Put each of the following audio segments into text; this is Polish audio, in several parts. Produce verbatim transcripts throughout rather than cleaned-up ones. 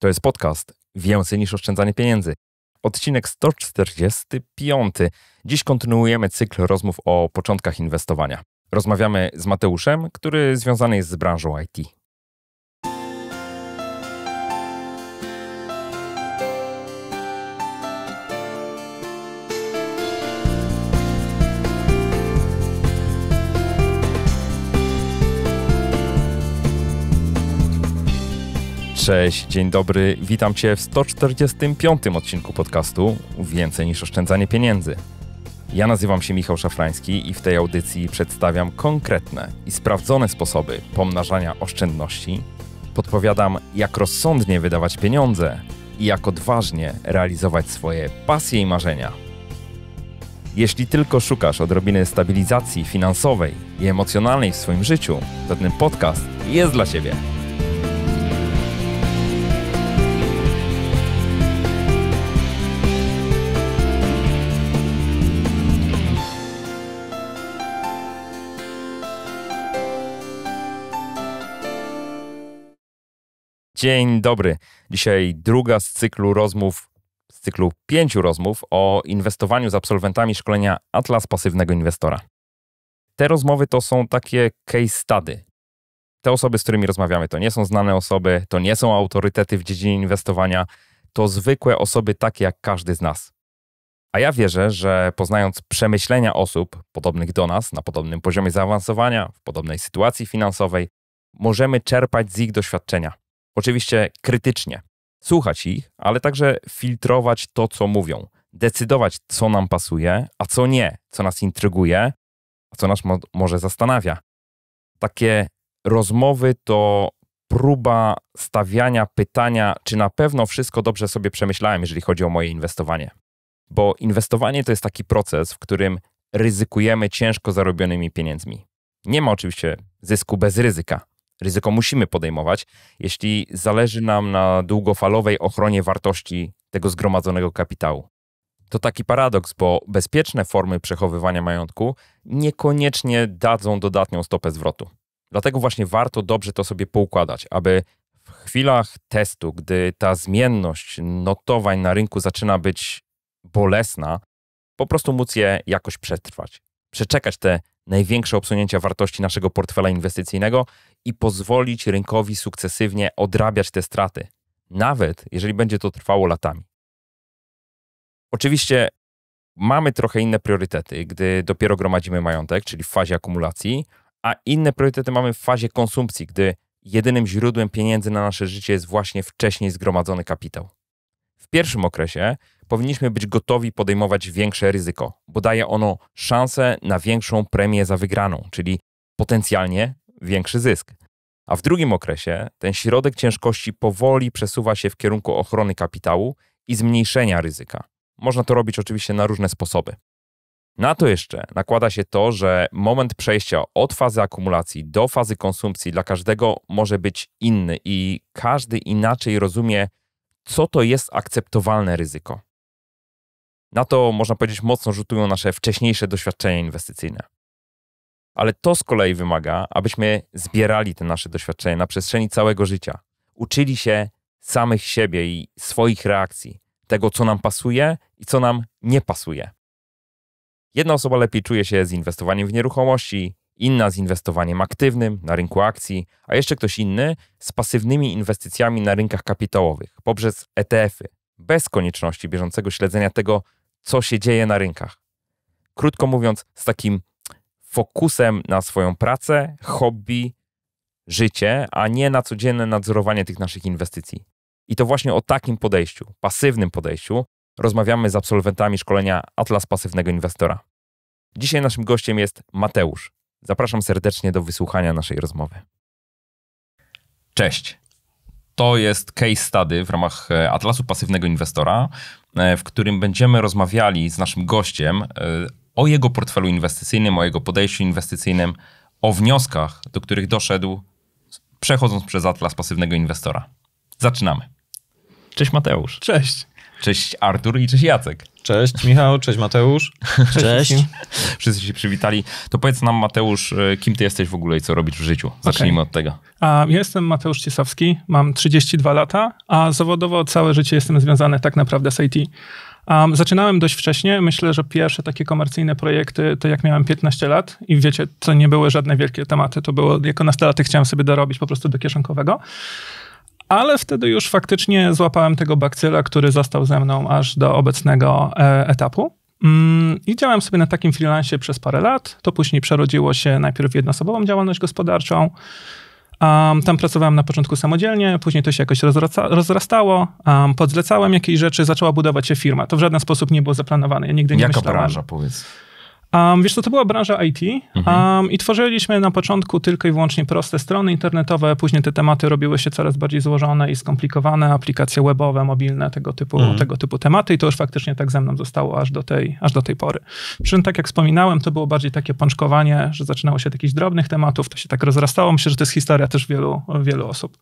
To jest podcast Więcej niż oszczędzanie pieniędzy. Odcinek sto czterdziesty piąty. Dziś kontynuujemy cykl rozmów o początkach inwestowania. Rozmawiamy z Mateuszem, który związany jest z branżą I T. Cześć, dzień dobry, witam Cię w sto czterdziestym piątym odcinku podcastu Więcej niż oszczędzanie pieniędzy. Ja nazywam się Michał Szafrański i w tej audycji przedstawiam konkretne i sprawdzone sposoby pomnażania oszczędności, podpowiadam, jak rozsądnie wydawać pieniądze i jak odważnie realizować swoje pasje i marzenia. Jeśli tylko szukasz odrobiny stabilizacji finansowej i emocjonalnej w swoim życiu, to ten podcast jest dla Ciebie. Dzień dobry. Dzisiaj druga z cyklu rozmów, z cyklu pięciu rozmów o inwestowaniu z absolwentami szkolenia Atlas Pasywnego Inwestora. Te rozmowy to są takie case study. Te osoby, z którymi rozmawiamy, to nie są znane osoby, to nie są autorytety w dziedzinie inwestowania, to zwykłe osoby takie jak każdy z nas. A ja wierzę, że poznając przemyślenia osób podobnych do nas, na podobnym poziomie zaawansowania, w podobnej sytuacji finansowej, możemy czerpać z ich doświadczenia. Oczywiście krytycznie, słuchać ich, ale także filtrować to, co mówią. Decydować, co nam pasuje, a co nie, co nas intryguje, a co nas mo- może zastanawia. Takie rozmowy to próba stawiania pytania, czy na pewno wszystko dobrze sobie przemyślałem, jeżeli chodzi o moje inwestowanie. Bo inwestowanie to jest taki proces, w którym ryzykujemy ciężko zarobionymi pieniędzmi. Nie ma oczywiście zysku bez ryzyka. Ryzyko musimy podejmować, jeśli zależy nam na długofalowej ochronie wartości tego zgromadzonego kapitału. To taki paradoks, bo bezpieczne formy przechowywania majątku niekoniecznie dadzą dodatnią stopę zwrotu. Dlatego właśnie warto dobrze to sobie poukładać, aby w chwilach testu, gdy ta zmienność notowań na rynku zaczyna być bolesna, po prostu móc je jakoś przetrwać. Przeczekać te największe obsunięcia wartości naszego portfela inwestycyjnego i pozwolić rynkowi sukcesywnie odrabiać te straty, nawet jeżeli będzie to trwało latami. Oczywiście mamy trochę inne priorytety, gdy dopiero gromadzimy majątek, czyli w fazie akumulacji, a inne priorytety mamy w fazie konsumpcji, gdy jedynym źródłem pieniędzy na nasze życie jest właśnie wcześniej zgromadzony kapitał. W pierwszym okresie powinniśmy być gotowi podejmować większe ryzyko, bo daje ono szansę na większą premię za wygraną, czyli potencjalnie większy zysk. A w drugim okresie ten środek ciężkości powoli przesuwa się w kierunku ochrony kapitału i zmniejszenia ryzyka. Można to robić oczywiście na różne sposoby. Na to jeszcze nakłada się to, że moment przejścia od fazy akumulacji do fazy konsumpcji dla każdego może być inny i każdy inaczej rozumie, co to jest akceptowalne ryzyko. Na to, można powiedzieć, mocno rzutują nasze wcześniejsze doświadczenia inwestycyjne. Ale to z kolei wymaga, abyśmy zbierali te nasze doświadczenia na przestrzeni całego życia. Uczyli się samych siebie i swoich reakcji, tego, co nam pasuje i co nam nie pasuje. Jedna osoba lepiej czuje się z inwestowaniem w nieruchomości, inna z inwestowaniem aktywnym na rynku akcji, a jeszcze ktoś inny z pasywnymi inwestycjami na rynkach kapitałowych poprzez E T F y, bez konieczności bieżącego śledzenia tego, co się dzieje na rynkach. Krótko mówiąc, z takim fokusem na swoją pracę, hobby, życie, a nie na codzienne nadzorowanie tych naszych inwestycji. I to właśnie o takim podejściu, pasywnym podejściu, rozmawiamy z absolwentami szkolenia Atlas Pasywnego Inwestora. Dzisiaj naszym gościem jest Mateusz. Zapraszam serdecznie do wysłuchania naszej rozmowy. Cześć. To jest case study w ramach Atlasu Pasywnego Inwestora, w którym będziemy rozmawiali z naszym gościem o jego portfelu inwestycyjnym, o jego podejściu inwestycyjnym, o wnioskach, do których doszedł, przechodząc przez Atlas Pasywnego Inwestora. Zaczynamy. Cześć Mateusz. Cześć. Cześć Artur i cześć Jacek. Cześć Michał, cześć Mateusz. Cześć. Cześć. Wszyscy się przywitali. To powiedz nam, Mateusz, kim ty jesteś w ogóle i co robisz w życiu? Zacznijmy okay. od tego. Ja jestem Mateusz Cisowski, mam trzydzieści dwa lata, a zawodowo całe życie jestem związany tak naprawdę z I T. Um, zaczynałem dość wcześnie. Myślę, że pierwsze takie komercyjne projekty to jak miałem piętnaście lat i wiecie, to nie były żadne wielkie tematy. To było jako nastolatek chciałem sobie dorobić po prostu do kieszonkowego. Ale wtedy już faktycznie złapałem tego bakcyla, który został ze mną aż do obecnego e, etapu. Mm, I działałem sobie na takim freelancie przez parę lat. To później przerodziło się najpierw w jednoosobową działalność gospodarczą. Um, tam pracowałem na początku samodzielnie, później to się jakoś rozrasta, rozrastało, um, podzlecałem jakieś rzeczy, zaczęła budować się firma. To w żaden sposób nie było zaplanowane, ja nigdy nie Jaka myślałem. Jaka branża, powiedz? Um, wiesz co, to była branża I T mhm. um, i tworzyliśmy na początku tylko i wyłącznie proste strony internetowe, później te tematy robiły się coraz bardziej złożone i skomplikowane, aplikacje webowe, mobilne, tego typu, mhm. tego typu tematy i to już faktycznie tak ze mną zostało aż do tej, aż do tej pory. Przy czym tak jak wspominałem, to było bardziej takie pączkowanie, że zaczynało się od jakichś drobnych tematów, to się tak rozrastało, myślę, że to jest historia też wielu, wielu osób.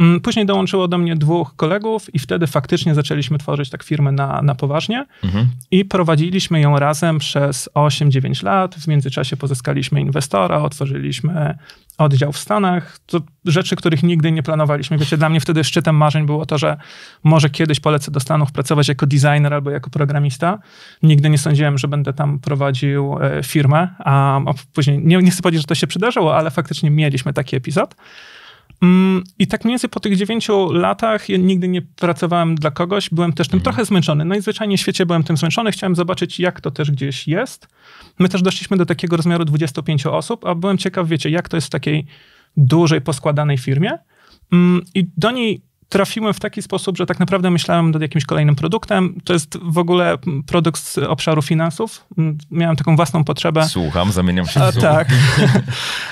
Um, później dołączyło do mnie dwóch kolegów i wtedy faktycznie zaczęliśmy tworzyć tak firmę na, na poważnie mhm. i prowadziliśmy ją razem przez osiem dziewięć lat. W międzyczasie pozyskaliśmy inwestora, otworzyliśmy oddział w Stanach. To rzeczy, których nigdy nie planowaliśmy. Wiecie, dla mnie wtedy szczytem marzeń było to, że może kiedyś polecę do Stanów pracować jako designer albo jako programista. Nigdy nie sądziłem, że będę tam prowadził firmę, a później nie, nie chcę powiedzieć, że to się przydarzyło, ale faktycznie mieliśmy taki epizod. I tak mniej więcej po tych dziewięciu latach ja nigdy nie pracowałem dla kogoś, byłem też tym trochę zmęczony. No i zwyczajnie w świecie byłem tym zmęczony, chciałem zobaczyć, jak to też gdzieś jest. My też doszliśmy do takiego rozmiaru dwudziestu pięciu osób, a byłem ciekaw, wiecie, jak to jest w takiej dużej, poskładanej firmie. I do niej trafiłem w taki sposób, że tak naprawdę myślałem nad jakimś kolejnym produktem. To jest w ogóle produkt z obszaru finansów. Miałem taką własną potrzebę. Słucham, zamieniam się w słuch. Tak.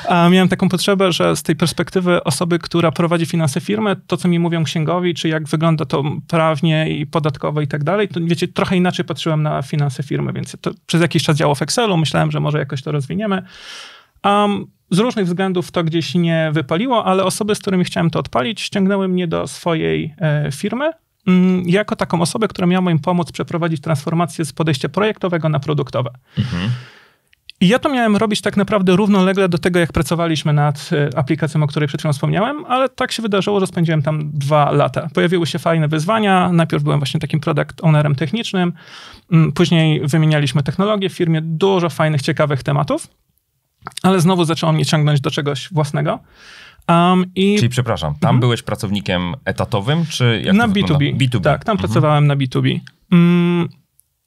A miałem taką potrzebę, że z tej perspektywy osoby, która prowadzi finanse firmy, to co mi mówią księgowi, czy jak wygląda to prawnie i podatkowo i tak dalej, to wiecie, trochę inaczej patrzyłem na finanse firmy, więc to przez jakiś czas działo w Excelu. Myślałem, że może jakoś to rozwiniemy. Um, Z różnych względów to gdzieś nie wypaliło, ale osoby, z którymi chciałem to odpalić, ściągnęły mnie do swojej e, firmy m, jako taką osobę, która miała im pomóc przeprowadzić transformację z podejścia projektowego na produktowe. Mhm. I ja to miałem robić tak naprawdę równolegle do tego, jak pracowaliśmy nad e, aplikacją, o której przed chwilą wspomniałem, ale tak się wydarzyło, że spędziłem tam dwa lata. Pojawiły się fajne wyzwania. Najpierw byłem właśnie takim product ownerem technicznym. M, później wymienialiśmy technologię w firmie. Dużo fajnych, ciekawych tematów. Ale znowu zaczęło mnie ciągnąć do czegoś własnego. Um, i... Czyli przepraszam, tam mhm. byłeś pracownikiem etatowym, czy jak na B dwa B. B dwa B? Tak, tam mhm. pracowałem na B dwa B. Um,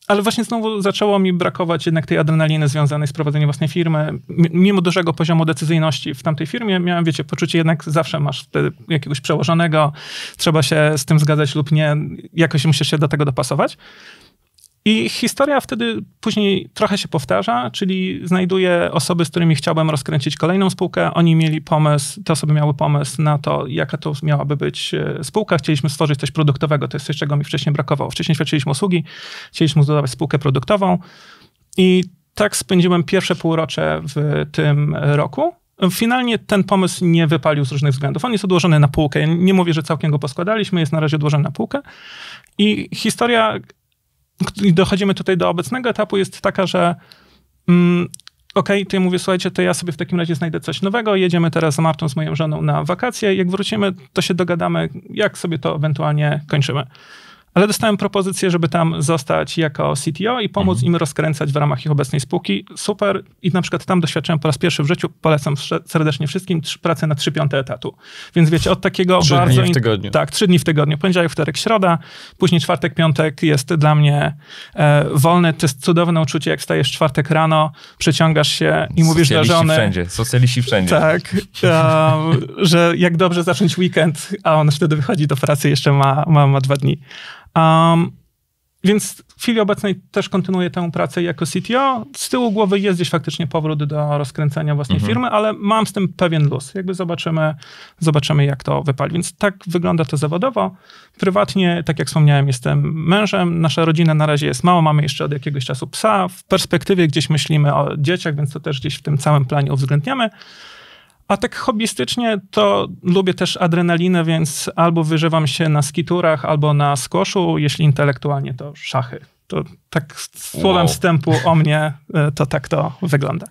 ale właśnie znowu zaczęło mi brakować jednak tej adrenaliny związanej z prowadzeniem własnej firmy. Mimo dużego poziomu decyzyjności w tamtej firmie miałem, wiecie, poczucie jednak zawsze masz wtedy jakiegoś przełożonego, trzeba się z tym zgadzać lub nie, jakoś musisz się do tego dopasować. I historia wtedy później trochę się powtarza, czyli znajduję osoby, z którymi chciałbym rozkręcić kolejną spółkę. Oni mieli pomysł, te osoby miały pomysł na to, jaka to miałaby być spółka. Chcieliśmy stworzyć coś produktowego, to jest coś, czego mi wcześniej brakowało. Wcześniej świadczyliśmy usługi, chcieliśmy zbudować spółkę produktową i tak spędziłem pierwsze półrocze w tym roku. Finalnie ten pomysł nie wypalił z różnych względów. On jest odłożony na półkę. Nie mówię, że całkiem go poskładaliśmy, jest na razie odłożony na półkę. I historia... Dochodzimy tutaj do obecnego etapu, jest taka, że mm, okej, okay, to ja mówię, słuchajcie, to ja sobie w takim razie znajdę coś nowego, jedziemy teraz z Martą, z moją żoną na wakacje, jak wrócimy, to się dogadamy, jak sobie to ewentualnie kończymy. Ale dostałem propozycję, żeby tam zostać jako C T O i pomóc mhm. im rozkręcać w ramach ich obecnej spółki. Super. I na przykład tam doświadczyłem po raz pierwszy w życiu, polecam serdecznie wszystkim, pracę na trzy piąte etatu. Więc wiecie, od takiego trzy bardzo... Trzy dni w tygodniu. Tak, trzy dni w tygodniu. Poniedziałek, wtorek, środa, później czwartek, piątek jest dla mnie e, wolny. To jest cudowne uczucie, jak wstajesz czwartek rano, przeciągasz się i mówisz do żony... wszędzie, socjaliści wszędzie. Tak, um, że jak dobrze zacząć weekend, a on wtedy wychodzi do pracy, jeszcze ma, ma, ma dwa dni. Um, więc w chwili obecnej też kontynuuję tę pracę jako C T O. Z tyłu głowy jest gdzieś faktycznie powrót do rozkręcania własnej mhm. firmy, ale mam z tym pewien luz. Jakby zobaczymy, zobaczymy, jak to wypali. Więc tak wygląda to zawodowo. Prywatnie, tak jak wspomniałem, jestem mężem. Nasza rodzina na razie jest mała. Mamy jeszcze od jakiegoś czasu psa. W perspektywie gdzieś myślimy o dzieciach, więc to też gdzieś w tym całym planie uwzględniamy. A tak hobbystycznie to lubię też adrenalinę, więc albo wyżywam się na skiturach, albo na squashu, jeśli intelektualnie to szachy. To tak słowem wow. wstępu o mnie, to tak to wygląda.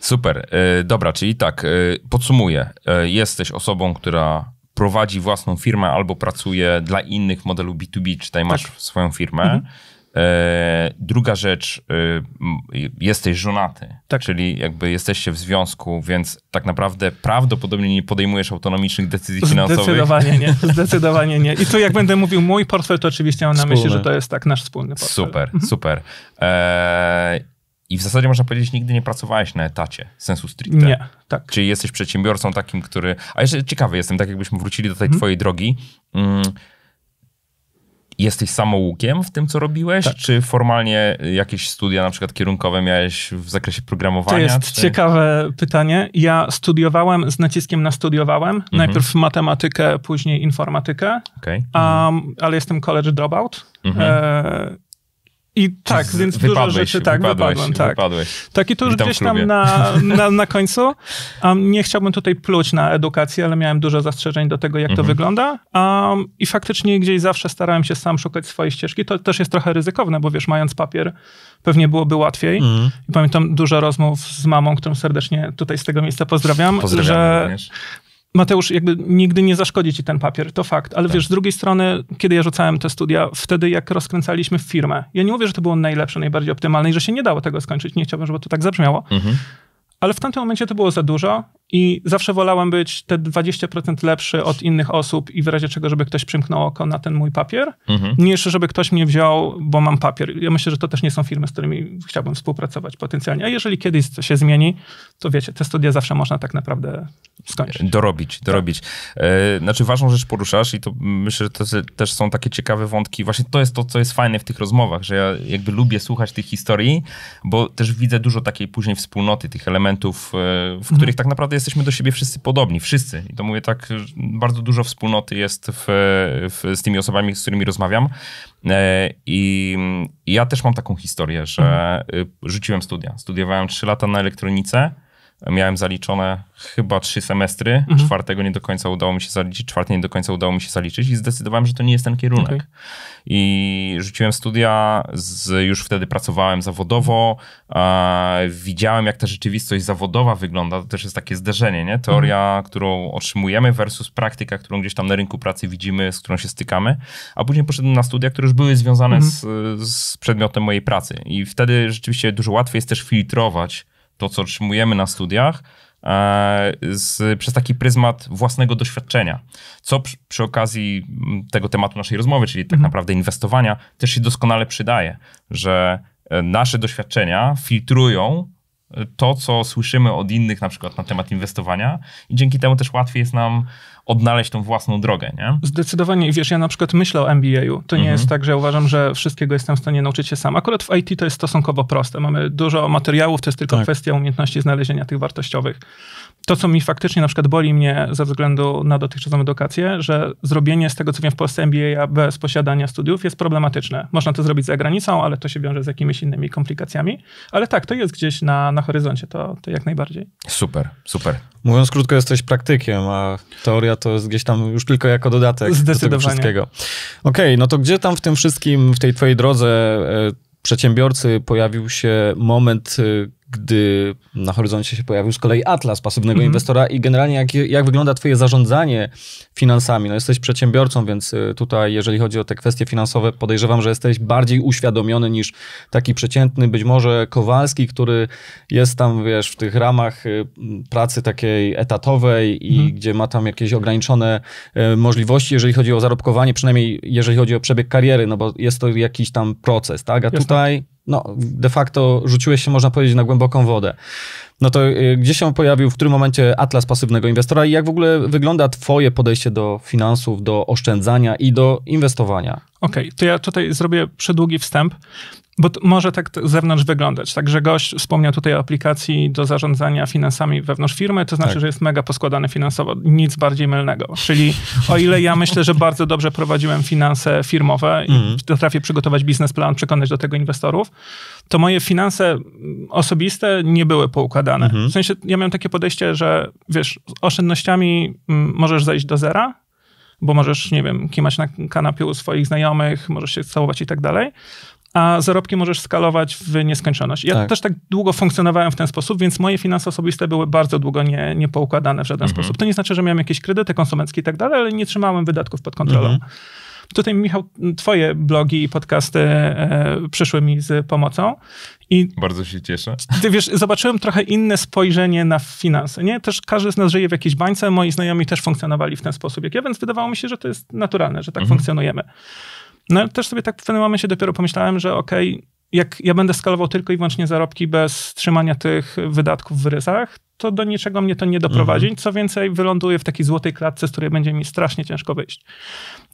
Super. Dobra, czyli tak, podsumuję. Jesteś osobą, która prowadzi własną firmę albo pracuje dla innych w modelu B dwa B, czyli masz tak. swoją firmę. Mhm. Druga rzecz, jesteś żonaty, tak. czyli jakby jesteście w związku, więc tak naprawdę prawdopodobnie nie podejmujesz autonomicznych decyzji finansowych. Zdecydowanie nie, zdecydowanie nie. I tu jak będę mówił mój portfel, to oczywiście mam na wspólny. myśli, że to jest tak nasz wspólny portfel. Super, super. Eee, I w zasadzie można powiedzieć, nigdy nie pracowałeś na etacie, sensu stricte. Nie, tak. Czyli jesteś przedsiębiorcą takim, który... A jeszcze ciekawy jestem, tak jakbyśmy wrócili do tej hmm. twojej drogi. Mm. Jesteś samoukiem w tym, co robiłeś? Tak. Czy formalnie jakieś studia, na przykład kierunkowe, miałeś w zakresie programowania? To jest czy... ciekawe pytanie. Ja studiowałem, z naciskiem na studiowałem. Mhm. Najpierw matematykę, później informatykę. Okay. Mhm. Um, ale jestem college dropout. Mhm. E I tak, z, więc dużo rzeczy tak wypadłeś, wypadłem. Tak. Wypadłeś. Tak, i to już Witam gdzieś tam na, na, na końcu. Um, nie chciałbym tutaj pluć na edukację, ale miałem dużo zastrzeżeń do tego, jak mm-hmm. to wygląda. Um, I faktycznie gdzieś zawsze starałem się sam szukać swojej ścieżki. To też jest trochę ryzykowne, bo wiesz, mając papier, pewnie byłoby łatwiej. Mm-hmm. I pamiętam dużo rozmów z mamą, którą serdecznie tutaj z tego miejsca pozdrawiam, że... Również. Mateusz, jakby nigdy nie zaszkodzi ci ten papier, to fakt. Ale tak. wiesz, z drugiej strony, kiedy ja rzucałem te studia, wtedy jak rozkręcaliśmy firmę, ja nie mówię, że to było najlepsze, najbardziej optymalne i że się nie dało tego skończyć. Nie chciałbym, żeby to tak zabrzmiało. Mhm. Ale w tamtym momencie to było za dużo i zawsze wolałem być te dwadzieścia procent lepszy od innych osób i w razie czego, żeby ktoś przymknął oko na ten mój papier, mhm. niż żeby ktoś mnie wziął, bo mam papier. Ja myślę, że to też nie są firmy, z którymi chciałbym współpracować potencjalnie. A jeżeli kiedyś coś się zmieni, to wiecie, te studia zawsze można tak naprawdę skończyć. Dorobić, dorobić. Yy, znaczy ważną rzecz poruszasz i to myślę, że to też są takie ciekawe wątki. Właśnie to jest to, co jest fajne w tych rozmowach, że ja jakby lubię słuchać tych historii, bo też widzę dużo takiej później wspólnoty, tych elementów, w których mhm. tak naprawdę jesteśmy do siebie wszyscy podobni, wszyscy. I to mówię tak, bardzo dużo wspólnoty jest w, w, z tymi osobami, z którymi rozmawiam. I, i ja też mam taką historię, że mhm. rzuciłem studia. Studiowałem trzy lata na elektronice, miałem zaliczone chyba trzy semestry, mhm. czwartego nie do końca udało mi się zaliczyć, czwarty nie do końca udało mi się zaliczyć i zdecydowałem, że to nie jest ten kierunek. Okay. I rzuciłem studia, z, już wtedy pracowałem zawodowo, a, widziałem, jak ta rzeczywistość zawodowa wygląda, to też jest takie zderzenie, nie? Teoria, mhm. którą otrzymujemy versus praktyka, którą gdzieś tam na rynku pracy widzimy, z którą się stykamy, a później poszedłem na studia, które już były związane mhm. z, z przedmiotem mojej pracy i wtedy rzeczywiście dużo łatwiej jest też filtrować to, co otrzymujemy na studiach, z, przez taki pryzmat własnego doświadczenia, co przy, przy okazji tego tematu naszej rozmowy, czyli tak mm. naprawdę inwestowania, też się doskonale przydaje, że nasze doświadczenia filtrują to, co słyszymy od innych na przykład na temat inwestowania i dzięki temu też łatwiej jest nam odnaleźć tą własną drogę, nie? Zdecydowanie. I wiesz, ja na przykład myślę o M B A u. To nie mhm. jest tak, że ja uważam, że wszystkiego jestem w stanie nauczyć się sam. Akurat w I T to jest stosunkowo proste. Mamy dużo materiałów, to jest tylko tak. kwestia umiejętności znalezienia tych wartościowych. To, co mi faktycznie na przykład boli mnie ze względu na dotychczasową edukację, że zrobienie z tego, co wiem w Polsce M B A bez posiadania studiów jest problematyczne. Można to zrobić za granicą, ale to się wiąże z jakimiś innymi komplikacjami. Ale tak, to jest gdzieś na, na horyzoncie, to, to jak najbardziej. Super, super. Mówiąc krótko, jesteś praktykiem, a teoria to jest gdzieś tam już tylko jako dodatek do tego wszystkiego. Okej, okay, no to gdzie tam w tym wszystkim, w tej twojej drodze e, przedsiębiorcy pojawił się moment, e, gdy na horyzoncie się pojawił z kolei Atlas Pasywnego mm-hmm. Inwestora i generalnie jak, jak wygląda twoje zarządzanie finansami? No jesteś przedsiębiorcą, więc tutaj jeżeli chodzi o te kwestie finansowe, podejrzewam, że jesteś bardziej uświadomiony niż taki przeciętny być może Kowalski, który jest tam, wiesz, w tych ramach pracy takiej etatowej i mm-hmm. gdzie ma tam jakieś ograniczone możliwości, jeżeli chodzi o zarobkowanie, przynajmniej jeżeli chodzi o przebieg kariery, no bo jest to jakiś tam proces, tak? A Jasne. tutaj... no de facto rzuciłeś się, można powiedzieć, na głęboką wodę. No to y, gdzie się pojawił, w którym momencie Atlas Pasywnego Inwestora i jak w ogóle wygląda twoje podejście do finansów, do oszczędzania i do inwestowania? Okej, okay, to ja tutaj zrobię przedługi wstęp, bo może tak z zewnątrz wyglądać. Także gość wspomniał tutaj o aplikacji do zarządzania finansami wewnątrz firmy, to znaczy, tak. że jest mega poskładany finansowo. Nic bardziej mylnego. Czyli o ile ja myślę, że bardzo dobrze prowadziłem finanse firmowe i mm. potrafię przygotować biznesplan, przekonać do tego inwestorów, to moje finanse osobiste nie były poukładane. Mm-hmm. W sensie ja miałem takie podejście, że wiesz, oszczędnościami m, możesz zajść do zera, bo możesz, nie wiem, kimać na kanapie u swoich znajomych, możesz się całować i tak dalej. a zarobki możesz skalować w nieskończoność. Ja tak. też tak długo funkcjonowałem w ten sposób, więc moje finanse osobiste były bardzo długo nie, nie poukładane w żaden mhm. sposób. To nie znaczy, że miałem jakieś kredyty konsumenckie i tak dalej, ale nie trzymałem wydatków pod kontrolą. Mhm. Tutaj, Michał, twoje blogi i podcasty e, przyszły mi z pomocą. I bardzo się cieszę. Ty wiesz, zobaczyłem trochę inne spojrzenie na finanse, nie? Też każdy z nas żyje w jakiejś bańce, moi znajomi też funkcjonowali w ten sposób jak ja, więc wydawało mi się, że to jest naturalne, że tak mhm. funkcjonujemy. No ale też sobie tak w pewnym momencie dopiero pomyślałem, że okej, okay, jak ja będę skalował tylko i wyłącznie zarobki bez trzymania tych wydatków w ryzach, to do niczego mnie to nie doprowadzi. Mhm. Co więcej, wyląduję w takiej złotej klatce, z której będzie mi strasznie ciężko wyjść.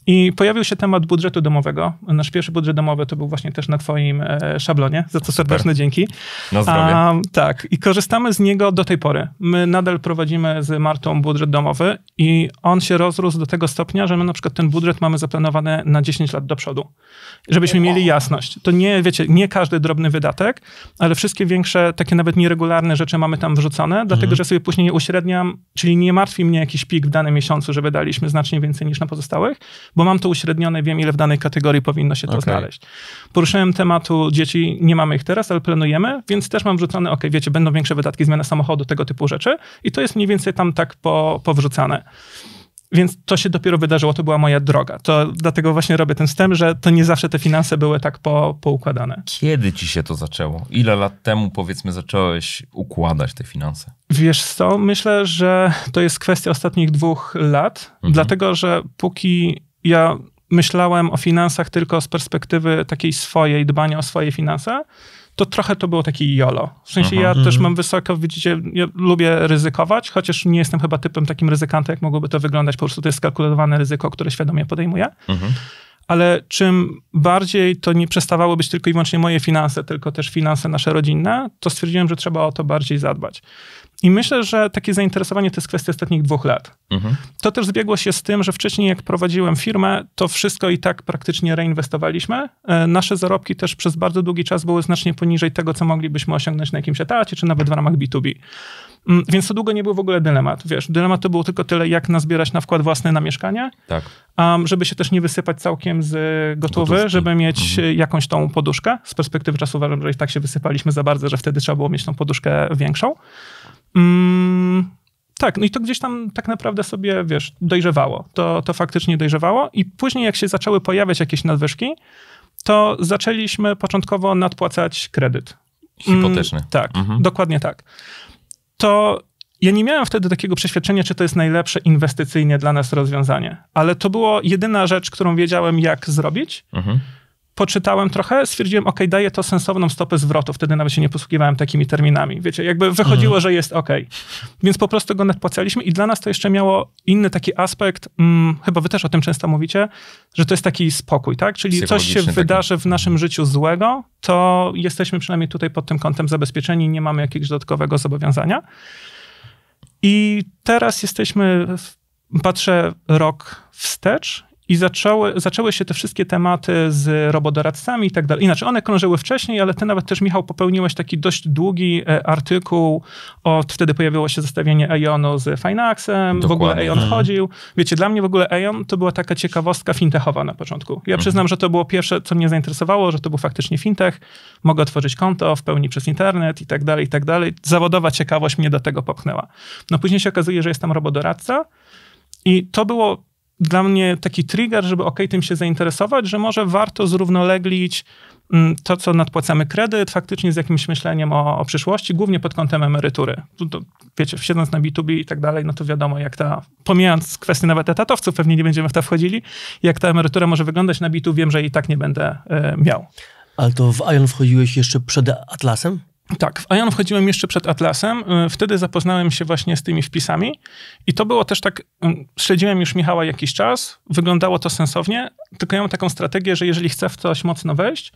I pojawił się temat budżetu domowego. Nasz pierwszy budżet domowy to był właśnie też na twoim szablonie, za co serdeczne dzięki. Na zdrowie. A, tak, i korzystamy z niego do tej pory. My nadal prowadzimy z Martą budżet domowy i on się rozrósł do tego stopnia, że my na przykład ten budżet mamy zaplanowany na dziesięć lat do przodu. Żebyśmy mieli jasność. To nie, wiecie, nie każdy drobny wydatek, ale wszystkie większe, takie nawet nieregularne rzeczy mamy tam wrzucone, mhm. dlatego, że sobie później je uśredniam, czyli nie martwi mnie jakiś pik w danym miesiącu, że wydaliśmy znacznie więcej niż na pozostałych, bo mam to uśrednione, wiem, ile w danej kategorii powinno się to okay. znaleźć. Poruszyłem tematu dzieci, nie mamy ich teraz, ale planujemy, więc też mam wrzucone, okej, okay, wiecie, będą większe wydatki, zmiana samochodu, tego typu rzeczy i to jest mniej więcej tam tak po, powrzucane. Więc to się dopiero wydarzyło, to była moja droga. To dlatego właśnie robię ten wstęp, że to nie zawsze te finanse były tak po, poukładane. Kiedy ci się to zaczęło? Ile lat temu, powiedzmy, zacząłeś układać te finanse? Wiesz co, myślę, że to jest kwestia ostatnich dwóch lat, mhm. dlatego, że póki ja myślałem o finansach tylko z perspektywy takiej swojej, dbania o swoje finanse, to trochę to było taki jolo. W sensie Aha, ja mm. też mam wysoko, widzicie, ja lubię ryzykować, chociaż nie jestem chyba typem takim ryzykantem, jak mogłoby to wyglądać. Po prostu to jest skalkulowane ryzyko, które świadomie podejmuję. Mhm. Ale czym bardziej to nie przestawały być tylko i wyłącznie moje finanse, tylko też finanse nasze rodzinne, to stwierdziłem, że trzeba o to bardziej zadbać. I myślę, że takie zainteresowanie to jest kwestia ostatnich dwóch lat. Mhm. To też zbiegło się z tym, że wcześniej jak prowadziłem firmę, to wszystko i tak praktycznie reinwestowaliśmy. Nasze zarobki też przez bardzo długi czas były znacznie poniżej tego, co moglibyśmy osiągnąć na jakimś etacie, czy nawet w ramach B dwa B. Więc to długo nie był w ogóle dylemat. Wiesz, dylemat to było tylko tyle, jak nazbierać na wkład własny na mieszkanie, tak. um, żeby się też nie wysypać całkiem z gotówy, Gotówki. żeby mieć mhm. jakąś tą poduszkę. Z perspektywy czasu uważam, że i tak się wysypaliśmy za bardzo, że wtedy trzeba było mieć tą poduszkę większą. Mm, tak, no i to gdzieś tam tak naprawdę sobie, wiesz, dojrzewało. To, to faktycznie dojrzewało i później jak się zaczęły pojawiać jakieś nadwyżki, to zaczęliśmy początkowo nadpłacać kredyt. Hipoteczny. Mm, tak, mhm. dokładnie tak. To ja nie miałem wtedy takiego przeświadczenia, czy to jest najlepsze inwestycyjnie dla nas rozwiązanie, ale to była jedyna rzecz, którą wiedziałem, jak zrobić. Mhm. Poczytałem trochę, stwierdziłem, ok, daje to sensowną stopę zwrotu. Wtedy nawet się nie posługiwałem takimi terminami. Wiecie, jakby wychodziło, mhm. że jest ok. Więc po prostu go nadpłacaliśmy i dla nas to jeszcze miało inny taki aspekt, hmm, chyba wy też o tym często mówicie, że to jest taki spokój, tak? Czyli coś się taki. wydarzy w naszym życiu złego, to jesteśmy przynajmniej tutaj pod tym kątem zabezpieczeni, nie mamy jakiegoś dodatkowego zobowiązania. I teraz jesteśmy, patrzę rok wstecz, i zaczęły, zaczęły się te wszystkie tematy z robodoradcami i tak dalej. Inaczej, one krążyły wcześniej, ale ty nawet też, Michał, popełniłeś taki dość długi artykuł. O, wtedy pojawiło się zestawienie Aionu z Finaxem. Dokładnie. W ogóle Aion chodził. Wiecie, dla mnie w ogóle Aion to była taka ciekawostka fintechowa na początku. Ja przyznam, że to było pierwsze, co mnie zainteresowało, że to był faktycznie fintech. Mogę otworzyć konto w pełni przez internet i tak dalej, i tak dalej. Zawodowa ciekawość mnie do tego popchnęła. No później się okazuje, że jest tam robodoradca i to było dla mnie taki trigger, żeby okej, tym się zainteresować, że może warto zrównoleglić to, co nadpłacamy kredyt, faktycznie z jakimś myśleniem o, o przyszłości, głównie pod kątem emerytury. To, to, wiecie, siedząc na B dwa B i tak dalej, no to wiadomo, jak ta, pomijając kwestię nawet etatowców, pewnie nie będziemy w to wchodzili, jak ta emerytura może wyglądać na B dwa B, wiem, że i tak nie będę y, miał. Ale to w Aion wchodziłeś jeszcze przed Atlasem? Tak, w Aion wchodziłem jeszcze przed Atlasem, wtedy zapoznałem się właśnie z tymi wpisami i to było też tak, śledziłem już Michała jakiś czas, wyglądało to sensownie, tylko ja mam taką strategię, że jeżeli chcę w coś mocno wejść,